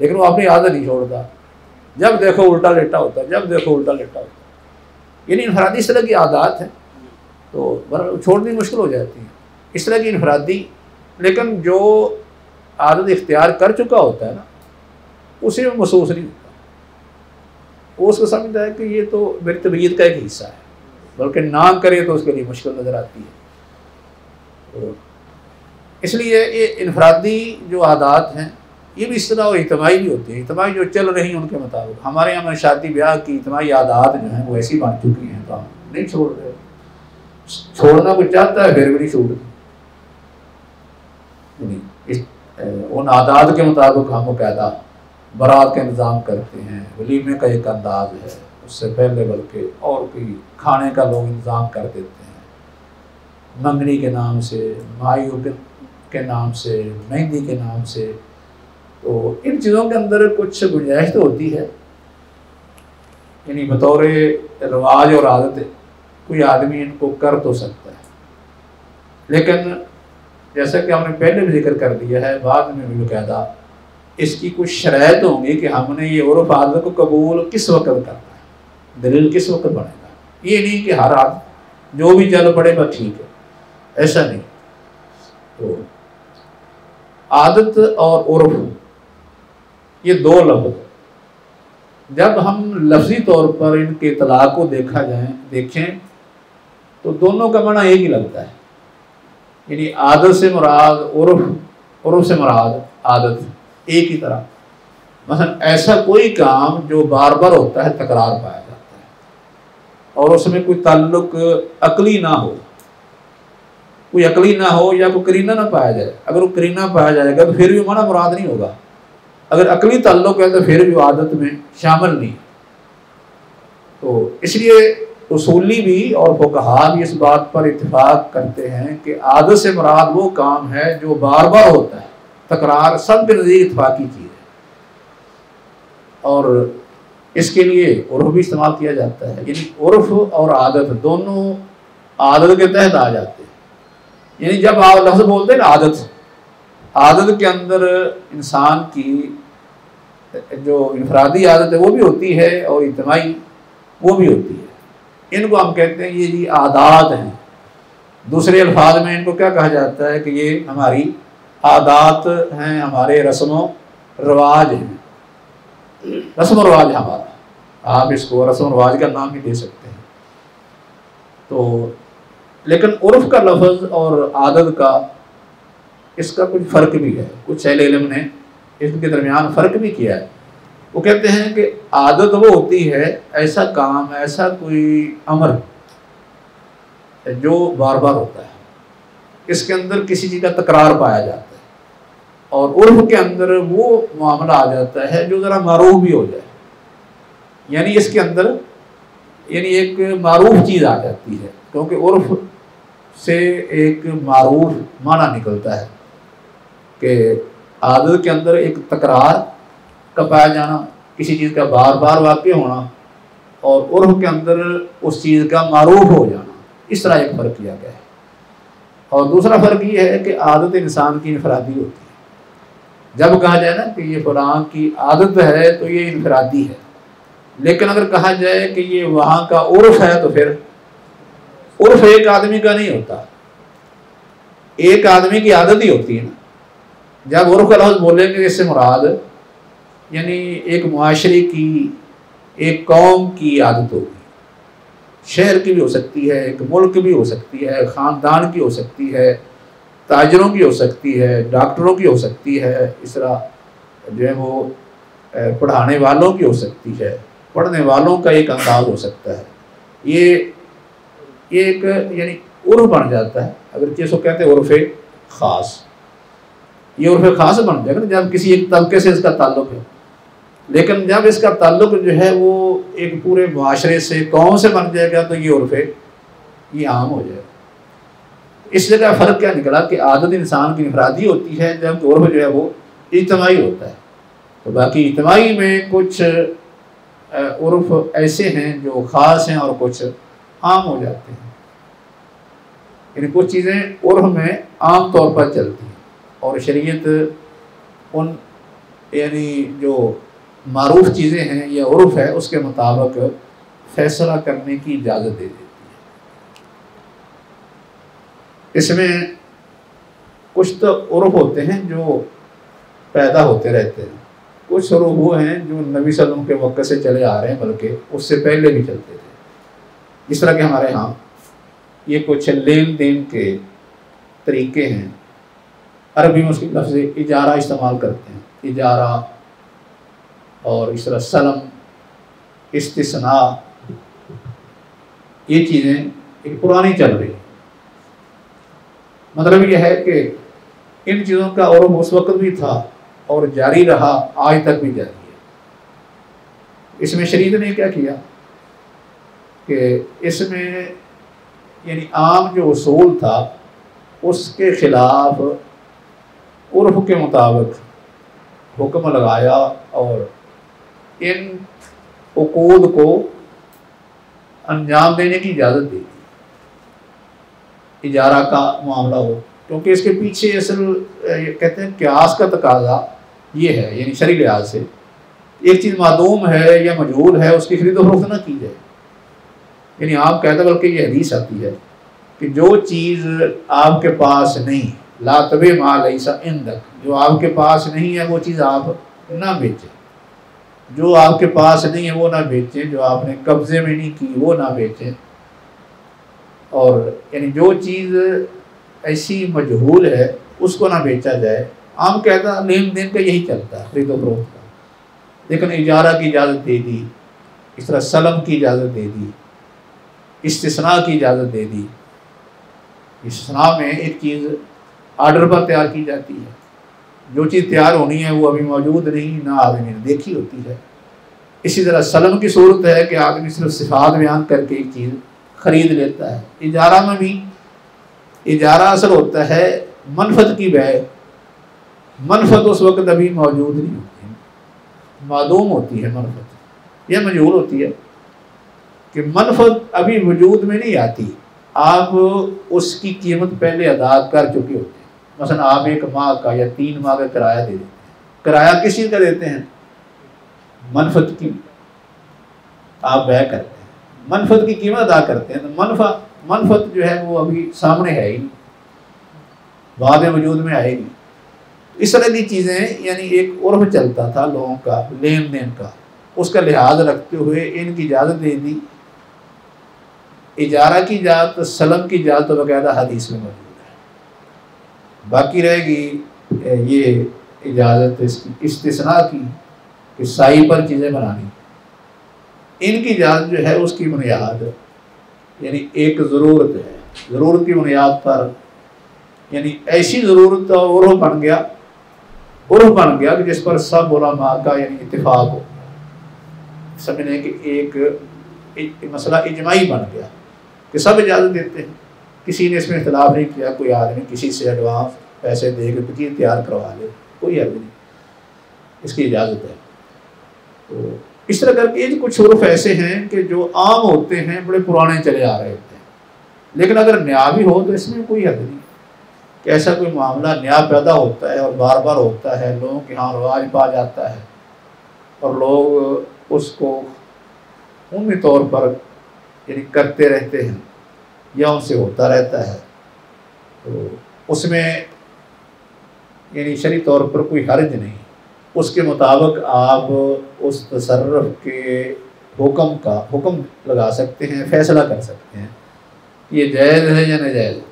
लेकिन वो अपनी आदत नहीं छोड़ता, जब देखो उल्टा लेटा होता है, जब देखो उल्टा लेटा होता है। यानी इनफरादी इस तरह की आदात है तो छोड़नी मुश्किल हो जाती है, इस तरह की इनफरादी। लेकिन जो आदत इख्तियार कर चुका होता है ना उसे में महसूस नहीं होता, वो उसको समझता है कि ये तो मेरी तबीयत का एक हिस्सा है, बल्कि ना करे तो उसके लिए मुश्किल नज़र आती है। तो इसलिए ये इनफरादी जो आदात हैं ये भी इस तरह, और इज्तमाई भी होती है, इज्तमाई जो चल रही हैं उनके मुताबिक। हमारे यहाँ शादी ब्याह की इज्तमाई आदात जो हैं वो ऐसी बन चुकी हैं, तो हम नहीं छोड़ रहे, छोड़ना कुछ चाहता है फिर भी नहीं छोड़ते। उन आदात के मुताबिक हम बाकायदा बारात का इंतज़ाम करते हैं, वलीमे का एक अंदाज है, उससे पहले बल्कि और भी खाने का लोग इंतज़ाम कर देते हैं, मंगनी के नाम से, मायू के नाम से, मेहंदी के नाम से। तो इन चीज़ों के अंदर कुछ गुंजाइश तो होती है, यानी बतौर रवाज और आदत कोई आदमी इनको कर तो सकता है, लेकिन जैसा कि हमने पहले भी जिक्र कर दिया है, बाद में भी बाकायदा इसकी कुछ शराइत होंगी कि हमने ये उर्फ आदत को कबूल किस वक्त करना है, दलील किस वक्त बनेगा। ये नहीं कि हर आदत जो भी चल पड़े बस ठीक है, ऐसा नहीं। तो आदत और उर्फ ये दो लफ्ज़ जब हम लफ्ज़ी तौर पर इनके इतला को देखा जाए देखें तो दोनों का माना एक ही लगता है, यानी आदत से मुराद उर्फ, उर्फ से मुराद आदत, एक ही तरह। मसलन ऐसा कोई काम जो बार बार होता है, तकरार पाया जाता है, और उसमें कोई ताल्लुक अकली ना हो, कोई अकली ना हो या कोई करीना ना पाया जाए। अगर वो करीना पाया जाएगा तो फिर भी माना मुराद नहीं होगा, अगर अकली ताल्लुक है तो फिर भी आदत में शामिल नहीं। तो इसलिए उसूली भी और फुकहा भी इस बात पर इत्तिफाक करते हैं कि आदत से मुराद वो काम है जो बार बार होता है, तकरार सब के नज़दीक इत्तिफाकी चीज़ है। और इसके लिए उर्फ भी इस्तेमाल किया जाता है, यानी उर्फ और आदत दोनों आदत के तहत आ जाते हैं। यानी जब आप लफ्ज़ बोलते हैं ना आदत, आदत के अंदर इंसान की जो इनफरादी आदत है वो भी होती है और इज्तमाई वो भी होती है। इनको हम कहते हैं ये जी आदात हैं। दूसरे अल्फाज में इनको क्या कहा जाता है कि ये हमारी आदात हैं, हमारे रस्मों रवाज हैं। रस्म रवाज हमारा, आप इसको रस्म रवाज का नाम भी दे सकते हैं। तो लेकिन उर्फ का लफ्ज़ और आदत का इसका कुछ फ़र्क भी है। कुछ अहले इल्म ने इसके दरमियान फ़र्क भी किया है। वो कहते हैं कि आदत वो होती है, ऐसा काम, ऐसा कोई अमर जो बार बार होता है, इसके अंदर किसी चीज़ का तकरार पाया जाता है। और उर्फ के अंदर वो मामला आ जाता है जो ज़रा मारूफ भी हो जाए, यानी इसके अंदर यानी एक मारूफ चीज़ आ जाती है, क्योंकि उर्फ से एक मारूफ माना निकलता है कि आदत के अंदर एक तकरार का पाया जाना, किसी चीज़ का बार बार वाक़ होना, और उर्फ के अंदर उस चीज़ का मारूफ हो जाना। इस तरह एक फ़र्क किया गया है। और दूसरा फ़र्क ये है कि आदत इंसान की इनफरादी होती है। जब कहा जाए ना कि ये फ़लाँ की आदत है तो ये इनफरादी है, लेकिन अगर कहा जाए कि ये वहाँ का उर्फ है तो फिर उर्फ एक आदमी का नहीं होता, एक आदमी की आदत ही होती है ना। जब उर्फ का लफ्ज़ बोलेंगे इससे मुराद यानी एक माशरे की, एक कौम की आदत होगी। शहर की भी हो सकती है, एक मुल्क भी हो सकती है, ख़ानदान की हो सकती है, ताजरों की हो सकती है, डॉक्टरों की हो सकती है, इस तरह जो है वो पढ़ाने वालों की हो सकती है, पढ़ने वालों का एक अंदाज हो सकता है। ये एक यानी उर्फ बन जाता है। अगर जिसको कहते हैं उर्फ़ ख़ास, ये उर्फ़ ख़ास बन जाएगा ना जब किसी एक तबके से इसका ताल्लुक़ है। लेकिन जब इसका ताल्लुक़ जो है वो एक पूरे माशरे से, कौम से बन जाएगा तो ये उर्फ़ ये आम हो जाएगा। इस जगह फ़र्क क्या निकला कि आदत इंसान की इनफरादी होती है, जबकि उर्फ जो है वो इज्तमाई होता है। तो बाकी इज्तमाई में कुछ उर्फ ऐसे हैं जो ख़ास हैं और कुछ आम हो जाते हैं। यानी कुछ चीज़ें उर्फ में आम तौर पर चलती हैं और शरीयत उन यानी जो मारूफ चीज़ें हैं या उर्फ है उसके मुताबिक फ़ैसला करने की इजाज़त दे देती है। इसमें कुछ तो उर्फ होते हैं जो पैदा होते रहते हैं, कुछ उर्फ वो हैं जो नबी सल्लम के वक्त से चले आ रहे हैं, बल्कि उससे पहले भी चलते थे। इस तरह के हमारे यहाँ ये कुछ लेन देन के तरीके हैं। अरबी में उसके लफ्ज़ इजारा इस्तेमाल करते हैं, इजारा, और इस तरह सलम, इस्तिस्ना, ये चीज़ें एक पुरानी चल रही है। मतलब यह है कि इन चीज़ों का और उस वक्त भी था और जारी रहा, आज तक भी जारी है। इसमें शरीयत ने क्या किया कि इसमें यानी आम जो उसूल था उसके ख़िलाफ़ उर्फ के मुताबिक हुक्म लगाया और इन उकूद को अंजाम देने की इजाज़त दी। इजारा का मामला हो, क्योंकि इसके पीछे असल कहते हैं क्यास का तकाजा ये है, यानी शरी लिहाज से एक चीज़ मादूम है या मजहूल है उसकी खरीदो फरोख्त ना की जाए। यानी आप कहते हैं, बल्कि ये हदीस आती है कि जो चीज़ आपके पास नहीं, ला तबे मा लैसा इंदक, जो आपके पास नहीं है वो चीज़ आप ना बेचें, जो आपके पास नहीं है वो ना बेचें, जो आपने कब्ज़े में नहीं की वो ना बेचें। और यानी जो चीज़ ऐसी मजहूल है उसको ना बेचा जाए। आम कहता लेन देन का यही चलता है, खरीदो फरोख्त का, लेकिन इजारा की इजाज़त दे दी, इस तरह सलम की इजाज़त दे दी, इस्तिस्ना की इजाज़त दे दी। इस्तिस्ना में एक चीज़ आर्डर पर तैयार की जाती है, जो चीज़ तैयार होनी है वो अभी मौजूद नहीं, ना आदमी ने देखी होती है। इसी तरह सलम की सूरत है कि आदमी सिर्फ सिफात बयान करके एक चीज़ ख़रीद लेता है। इजारा में भी इजारा असर होता है मनफत की बय, मनफत उस वक्त अभी मौजूद नहीं होती, मालूम होती है मनफत, यह मजहूल होती है कि मनफत अभी वजूद में नहीं आती, आप उसकी कीमत पहले अदा कर चुके होते हैं। मसलन आप एक माह का या तीन माह का किराया दे देते हैं, किराया किस चीज़ का देते हैं? मनफत की आप व्यय करते हैं, मनफत की कीमत अदा करते हैं। तो मनफा मनफत जो है वो अभी सामने है ही नहीं, बाद में वजूद में आएगी। इस तरह की चीज़ें, यानी एक उर्फ चलता था लोगों का लेन देन का, उसका लिहाज रखते हुए इनकी इजाज़त दे दी। इजारा की इजाज़त, सलम की इजाज़त तो बाकायदा हदीस में मौजूद है। बाकी रहेगी ये इजाज़त इसकी इस्तिस्ना की कि साई पर चीज़ें बनानी, इनकी इजाज़त जो है उसकी बुनियाद यानी एक ज़रूरत है, ज़रूरत की बुनियाद पर, यानी ऐसी ज़रूरत का उर्फ बन गया, उर्फ बन गया कि जिस पर सब उलमा का यानी इत्तिफाक हो, समझने कि एक, एक मसला इजमाई बन गया कि सब इजाज़त देते हैं, किसी ने इसमें इख्तिलाफ नहीं किया। कोई आदमी किसी से एडवांस पैसे दे के फकीर तैयार करवा ले, कोई हर्ज नहीं, इसकी इजाज़त है। तो इस तरह करके कुछ उर्फ ऐसे हैं कि जो आम होते हैं, बड़े पुराने चले आ रहे होते हैं, लेकिन अगर न्याय भी हो तो इसमें कोई हर्ज नहीं कि ऐसा कोई मामला न्याय पैदा होता है और बार बार होता है, लोगों के यहाँ रवाज पा जाता है और लोग उसको उन्हीं तौर पर यानी करते रहते हैं या उनसे होता रहता है, तो उसमें यानी शरी तौर पर कोई हर्ज नहीं। उसके मुताबिक आप उस तसर्रफ के हुक्म का हुक्म लगा सकते हैं, फैसला कर सकते हैं ये जायज़ है या नाजायज़ है।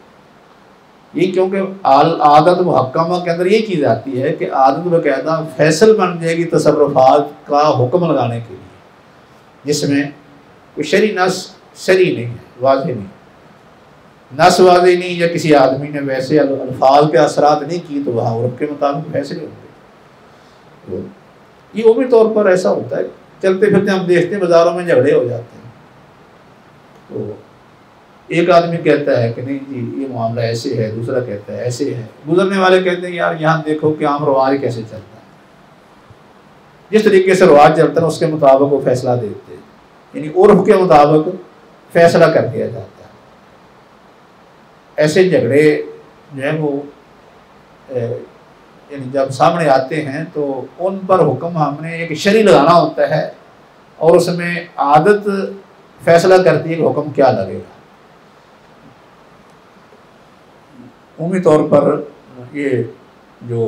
ये क्योंकि आदत मुहक्कमा के अंदर ये चीज़ आती है कि आदत बाकायदा फैसल बन जाएगी तसर्रुफात का हुक्म लगाने के लिए, जिसमें कोई शरी नस शरी नहीं है, वाज़े नहीं, नस वाज़े नहीं, या किसी आदमी ने वैसे अल्फाज के असरात नहीं की तो वहाँ उर्फ के मुताबिक फैसले होंगे। तो ये उम्मी तौर पर ऐसा होता है, चलते फिरते हम देखते हैं बाज़ारों में झगड़े हो जाते हैं। तो एक आदमी कहता है कि नहीं जी ये मामला ऐसे है, दूसरा कहता है ऐसे है, गुजरने वाले कहते हैं यार यहाँ देखो कि आम रवाज कैसे चलता है, जिस तरीके से रवाज चलता है उसके मुताबिक वो फैसला देते हैं, यानी उर्फ के मुताबिक फैसला कर दिया जाता है। ऐसे झगड़े जो है वो यानी जब सामने आते हैं तो उन पर हुक्म हमने एक शरी लगाना होता है और उसमें आदत फैसला करती है कि हुक्म क्या लगेगा। उम्मी तौर पर ये जो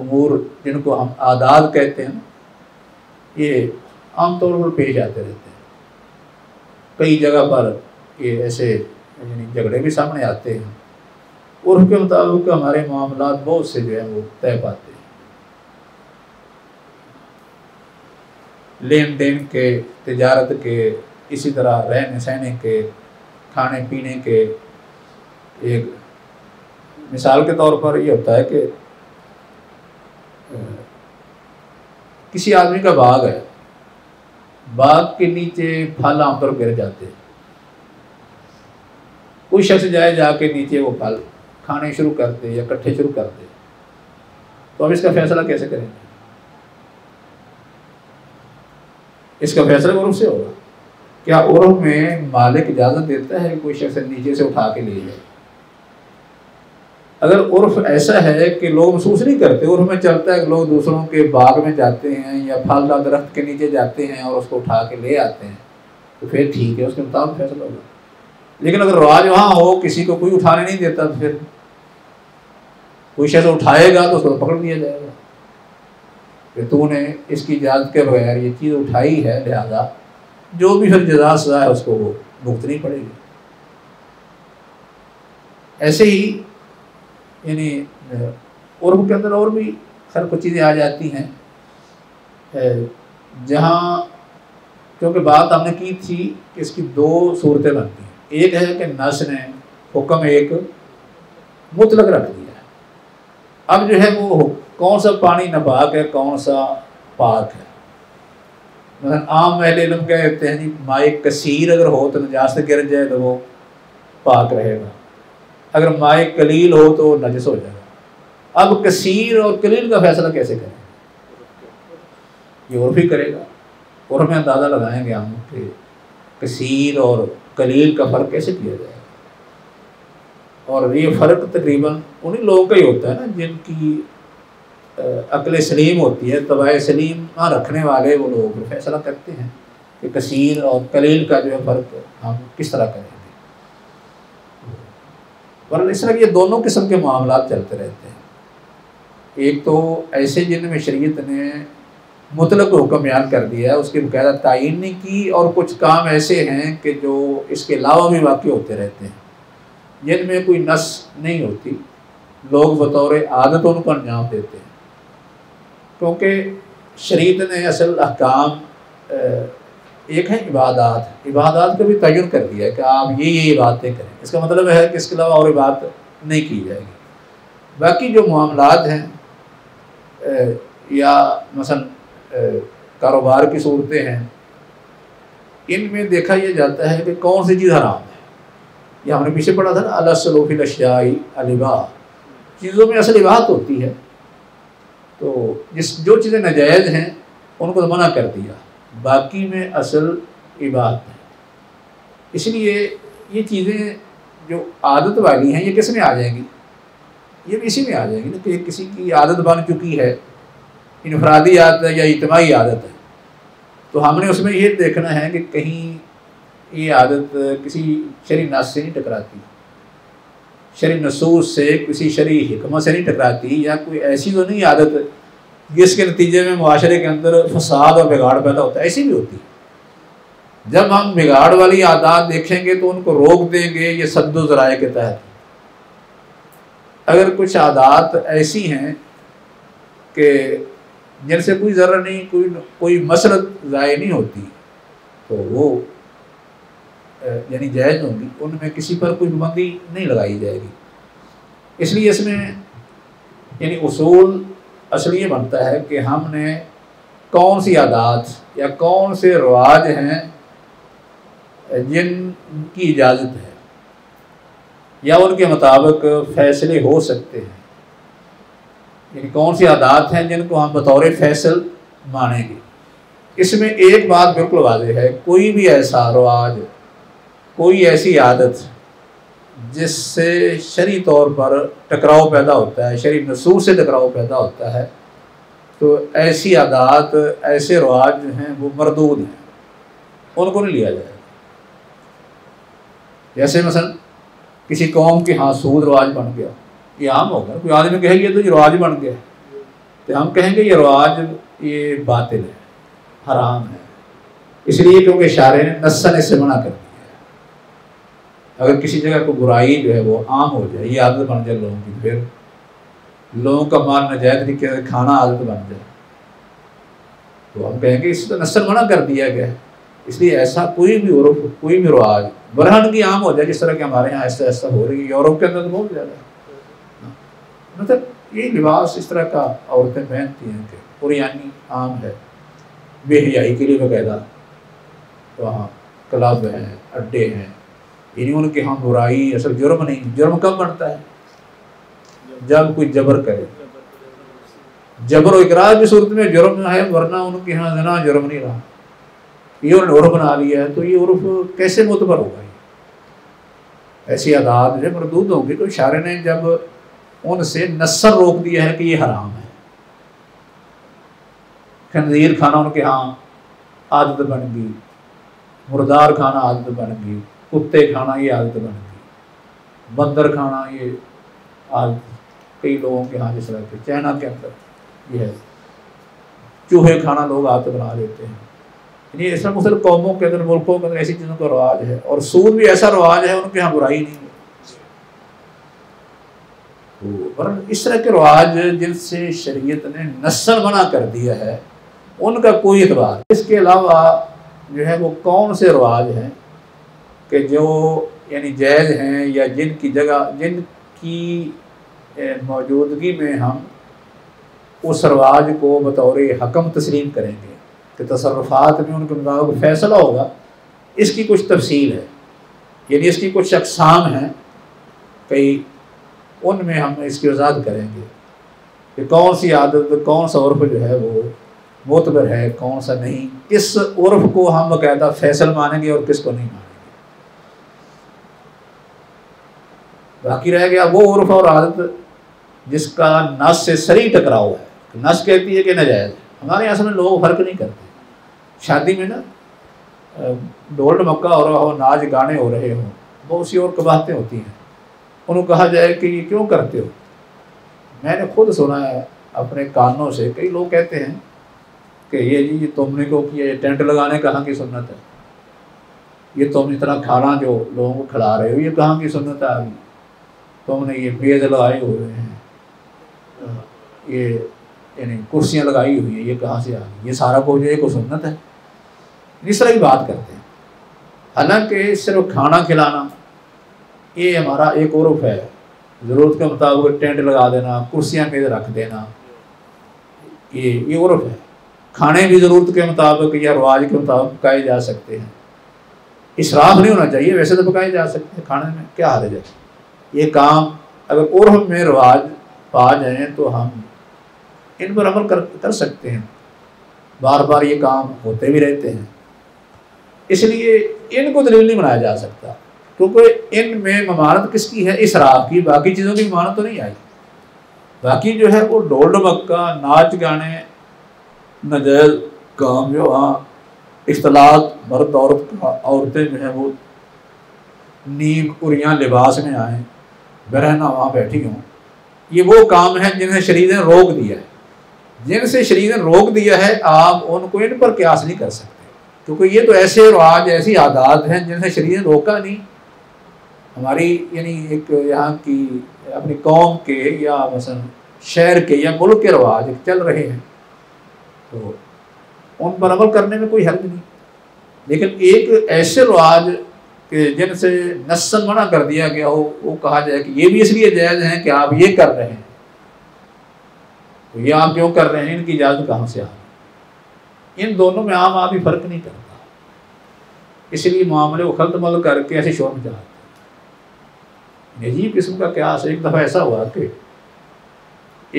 उमूर जिनको हम आदात कहते हैं ये आम तौर पर पेश आते रहते हैं, कई जगह पर ये ऐसे यानी झगड़े भी सामने आते हैं। उर्फ के मुताबिक हमारे मामला बहुत से जो है वो तय पाते हैं, लेन देन के, तिजारत के, इसी तरह रहने सहने के, खाने पीने के। एक मिसाल के तौर पर ये होता है कि किसी आदमी का बाग है, बाग के नीचे फल आमतौर पर गिर जाते हैं, कोई शख्स जाए जाके नीचे वो फल खाने शुरू करते या इकट्ठे शुरू करते, तो अब इसका फैसला कैसे करेंगे? इसका फैसला उर्फ से होगा। क्या उर्फ में मालिक इजाज़त देता है कोई शख्स नीचे से उठा के ले जाए? अगर उर्फ ऐसा है कि लोग महसूस नहीं करते, उर्फ में चलता है कि लोग दूसरों के बाग में जाते हैं या फलदार दरख्त के नीचे जाते हैं और उसको उठा के ले आते हैं, तो फिर ठीक है, उसके मुताबिक फैसला होगा। लेकिन अगर रवाज वहाँ हो, किसी को कोई उठाने नहीं देता, तो फिर कोई शख्स उठाएगा तो उसको पकड़ दिया जाएगा कि तूने इसकी इजाज़त के बगैर ये चीज़ उठाई है, लिहाजा जो भी फिर जज़ा सज़ा है उसको वो भुगतनी पड़ेगी। ऐसे ही यानी उर्फ के अंदर और भी खैर कुछ चीज़ें आ जाती हैं, जहाँ क्योंकि बात हमने की थी कि इसकी दो सूरतें बनती हैं। एक है कि नस ने हुक्म एक मुतलक रख दिया है, अब जो है वो कौन सा पानी नापाक है, कौन सा पाक है। मतलब आम अहले इल्म कहते हैं जी माए कसीर अगर हो तो नजास से गिर जाए तो वो पाक रहेगा, अगर माए कलील हो तो नजस हो जाएगा। अब कसीर और कलील का फैसला कैसे करें? ये और भी करेगा। और हमें अंदाज़ा लगाएंगे हम कि कसीर और कलील का फ़र्क कैसे किया जाएगा। और ये फ़र्क तकरीबन उन्हीं लोगों का ही होता है ना जिनकी अक्ल सलीम होती है, तबाह सलीम ना रखने वाले वो लोग फैसला करते हैं कि कसीर और कलील का जो है फ़र्क हम किस तरह करेंगे। वरना इस तरह ये दोनों किस्म के मामला चलते रहते हैं। एक तो ऐसे जिनमें शरीयत ने मुतलक हुक्म बयान कर दिया है, उसकी बकायदा तायीन नहीं की, और कुछ काम ऐसे हैं कि जो इसके अलावा भी वाक़ होते रहते हैं जिनमें कोई नस नहीं होती, लोग बतौर आदत उनको अंजाम देते हैं। क्योंकि शरीयत ने असल अहकाम एक है इबादात, इबादात का भी तयन कर दिया है कि आप ये ये इबादतें करें, इसका मतलब है कि इसके अलावा और इबादत नहीं की जाएगी। बाकी जो मामलात हैं या मसलन कारोबार की सूरतें हैं, इनमें देखा यह जाता है कि कौन सी चीज़ हराम है। या हमने पीछे पढ़ा था ना अलसलूफ़ी अश्याई अलिबा, चीज़ों में असल इबादत होती है, तो जिस जो चीज़ें नाजायज़ हैं उनको तो मना कर दिया, बाकी में असल इबादत है। इसलिए ये चीज़ें जो आदत वाली हैं ये किस में आ जाएंगी, ये भी इसी में आ जाएगी ना कि किसी की आदत बन चुकी है, इनफरादी आदत है या इज्तमाही आदत है। तो हमने उसमें ये देखना है कि कहीं ये आदत किसी शरी नस से नहीं टकराती, शरी नसूस से, किसी शरी हिकमत से नहीं टकराती, या कोई ऐसी तो नहीं आदत जिसके नतीजे में मुआशरे के अंदर फसाद और बिगाड़ पैदा होता है। ऐसी भी होती है। जब हम बिगाड़ वाली आदत देखेंगे तो उनको रोक देंगे ये सद्दो ज़राए के तहत। अगर कुछ आदत ऐसी हैं कि जिनसे कोई ज़रा नहीं, कोई कोई मसलत ज़ाय नहीं होती, तो वो यानी जायज़ होंगी, उनमें किसी पर कोई पाबंदी नहीं लगाई जाएगी। इसलिए इसमें यानी उसूल असली ये बनता है कि हमने कौन सी आदात या कौन से रवाज हैं जिनकी इजाज़त है या उनके मुताबिक फ़ैसले हो सकते हैं, यानी कौन सी आदात हैं जिनको हम बतौर फैसल मानेंगे। इसमें एक बात बिल्कुल वाज़ेह है, कोई भी ऐसा रवाज, कोई ऐसी आदत जिससे शरी तौर पर टकराव पैदा होता है, शरी नसूस से टकराव पैदा होता है, तो ऐसी आदात, ऐसे रवाज जो हैं वो मरदूद हैं, उनको नहीं लिया जाएगा। जैसे मसलन किसी कौम के हाँ सूद रवाज बन गया, ये आम होगा, कोई आदमी कहेगी तो ये रवाज बन गया, तो हम कहेंगे ये रवाज ये बातिल है, हराम है, इसलिए क्योंकि शारे ने नस्सन इससे मना कर दिया। अगर किसी जगह को बुराई जो है वो आम हो जाए, ये आदत बन जाए लोगों की, फिर लोगों का माल नाजायज़ तरीके से खाना आदत बन जाए, तो हम कहेंगे इससे तो नस्ल मना कर दिया गया। इसलिए ऐसा कोई भी उर्फ, कोई भी रवाज बरहन की आम हो जाए, जिस तरह के हमारे यहाँ ऐसा ऐसा हो रही है, यूरोप के अंदर तो बहुत ज़्यादा है, मतलब ये लिबास इस तरह का औरतें पहनती हैं कि पुरानी आम है, बेहयाई के लिए बकायदा वहाँ क्लब हैं, अड्डे हैं, यानी उनके हम बुराई असल जुर्म नहीं। जुर्म कब बनता है? जब कोई जबर करे, जबर व इकरार की सूरत में जुर्म है, वरना उनके यहाँ जना जुर्म नहीं रहा, ये उन्होंने उर्फ बना लिया है, तो ये उर्फ कैसे मुतबर होगा? ये ऐसी आदात जो मरदूद होंगी। तो शारे ने जब उनसे नस्सर रोक दिया है कि ये हराम है, खंजीर खाना उनके यहाँ आदत बन गई, मुर्दार खाना आदत बन गई, कुत्ते खाना ये आदत बन गई, बंदर खाना ये आदत कई लोगों के यहाँ जिस तरह के चाइना के अंदर ये है, चूहे खाना लोग आदत बना लेते हैं। यानी ऐसा मुसलमान कौमों के अंदर, मुल्कों के अंदर ऐसी चीज़ों का रवाज है। और सूद भी ऐसा रवाज है, उनके यहाँ बुराई नहीं है। तो वरन इस तरह के रवाज जिनसे शरीयत ने नस्ल मना कर दिया है, उनका कोई एतबार। इसके अलावा जो है वो कौन से रवाज हैं कि जो यानी जायज़ हैं या जिनकी जगह, जिनकी मौजूदगी में हम उस रवाज को बतौर हकम तस्लीम करेंगे कि तसर्रुफ़ात में उनके मुताबिक फ़ैसला होगा। इसकी कुछ तफसील है, यानी इसकी कुछ अक़साम हैं, कई उनमें हम इसकी वज़ाहत करेंगे कि कौन सी आदत, कौन सा उर्फ़ जो है वो मोतबर है कौन सा नहीं, इस उर्फ को हम बाकायदा फैसल मानेंगे और किसको नहीं मानेंगे। बाकी रह गया वो उर्फ और आदत जिसका नस से सरी टकराव है, नस कहती है कि नाजायज़। हमारे यहाँ से लोग फ़र्क नहीं करते, शादी में ना ढोल मक्का हो रहा हो, नाच गाने हो रहे हों, बहुत सी और कबाहतें होती हैं, उन्हें कहा जाए कि ये क्यों करते हो। मैंने खुद सुना है अपने कानों से, कई लोग कहते हैं कि ये जी ये तुमने को किया, ये टेंट लगाने कहाँ की सुन्नत है, ये तुम इतना खाना जो लोगों को खिला रहे हो ये कहाँ की सुन्नत है, तुमने ये मेज़ लगाए हुए हैं, ये यानी कुर्सियाँ लगाई हुई है, ये कहाँ से आ गई, ये सारा कुछ ये को सुन्नत है। इस तरह की बात करते हैं, हालांकि सिर्फ खाना खिलाना ये हमारा एक उर्फ है, ज़रूरत के मुताबिक टेंट लगा देना, कुर्सियाँ मेज़ रख देना, ये ये उर्फ है। खाने भी ज़रूरत के मुताबिक या रवाज के मुताबिक पकाए जा सकते हैं, इसराफ नहीं होना चाहिए, वैसे तो पकाए जा सकते हैं, खाने में क्या हर्ज है। ये काम अगर उर्फ में रवाज पा जाएँ तो हम इन पर अमल कर कर सकते हैं। बार बार ये काम होते भी रहते हैं, इसलिए इनको दलील नहीं बनाया जा सकता, क्योंकि इन में ममानत किसकी है, इसराफ की। बाकी चीज़ों की ममानत तो नहीं आई। बाकी जो है वो ढोल मक्का, नाच गाने, नजायज़ काम जो हाँ इख्तलात मर्द औरत का, औरतें जो हैं वो नीम उरियाँ लिबास में आएँ, बरहना वहाँ बैठी हों, ये वो काम है जिन्हें शरीयत ने रोक दिया है। जिनसे शरीयत ने रोक दिया है आप उनको इन पर कयास नहीं कर सकते, क्योंकि ये तो ऐसे रवाज ऐसी आदात हैं जिनसे शरीयत ने रोका नहीं। हमारी यानी एक यहाँ की अपनी कौम के या मसलन शहर के या मुल्क के रवाज चल रहे हैं, तो उन पर अमल करने में कोई हर्ज नहीं। लेकिन एक ऐसे रवाज कि जिनसे नस्सन मना कर दिया गया हो, वो कहा जाए कि ये भी इसलिए जायज़ हैं कि आप ये कर रहे हैं, तो ये आप क्यों कर रहे हैं, इनकी इजाज़त कहाँ से आ रही। इन दोनों में आम आदमी फ़र्क नहीं करता, इसलिए मामले को खलतमल करके ऐसे शोर में चलाते। अजीब किस्म का क्या एक दफ़ा ऐसा हुआ कि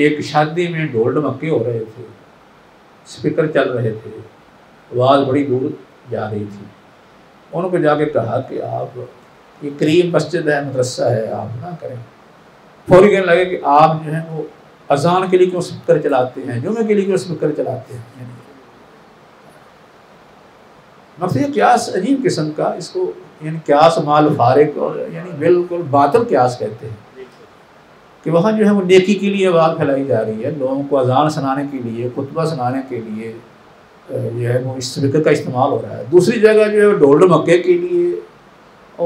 एक शादी में ढोल ढमक्के हो रहे थे, स्पीकर चल रहे थे, आवाज़ बड़ी दूर जा रही थी। उनको जाके कहा कि आप ये करीब मस्जिद है, मदरसा है, आप ना करें। फौरी कहने लगे कि आप जो है वो अजान के लिए क्यों स्पीकर चलाते हैं, जुमे के लिए क्यों स्पीकर चलाते हैं। मतलब क्यास अजीब किस्म का, इसको यानी क्यास माल फारिक और यानी बिल्कुल बातिल क्यास कहते हैं कि वहाँ जो है वो नेकी के लिए आवाज़ फैलाई जा रही है, लोगों को अजान सुनाने के लिए, खुतबा सुनाने के लिए जो है वो स्पीकर का इस्तेमाल हो रहा है। दूसरी जगह जो है ढोल मक्के के लिए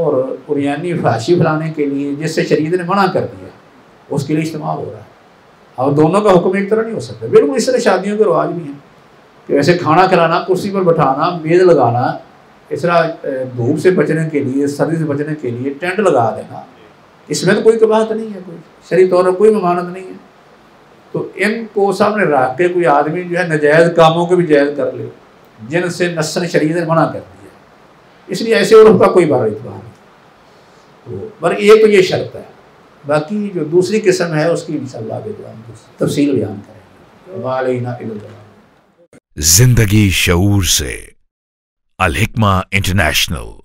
और कुरानी फाशी फैलाने के लिए, जिससे शरीयत ने मना कर दिया, उसके लिए इस्तेमाल हो रहा है। अब दोनों का हुक्म एक तरह नहीं हो सकता। बिल्कुल इस तरह शादियों के रवाज भी हैं कि वैसे खाना खिलाना, कुर्सी पर बैठाना, मेज़ लगाना, इस तरह धूप से बचने के लिए, सर्दी से बचने के लिए टेंट लगा देना, इसमें तो कोई कबाहत नहीं है, कोई शरीय तौर पर कोई ममानत नहीं है। तो इनको सामने रख के कोई आदमी जो है नाजायज़ कामों को भी जायज़ कर ले, जिनसे नस्सन शरीयत ने मना कर दिया, इसलिए ऐसे उर्फ का कोई बार इतबार नहीं। तो पर एक तो ये शर्त है, बाकी जो दूसरी किस्म है उसकी इंशाअल्लाह आगे तफसील बयान करेंगे। वालेना इल्लल्लाह। ज़िंदगी शऊर से, अलहिकमा इंटरनेशनल।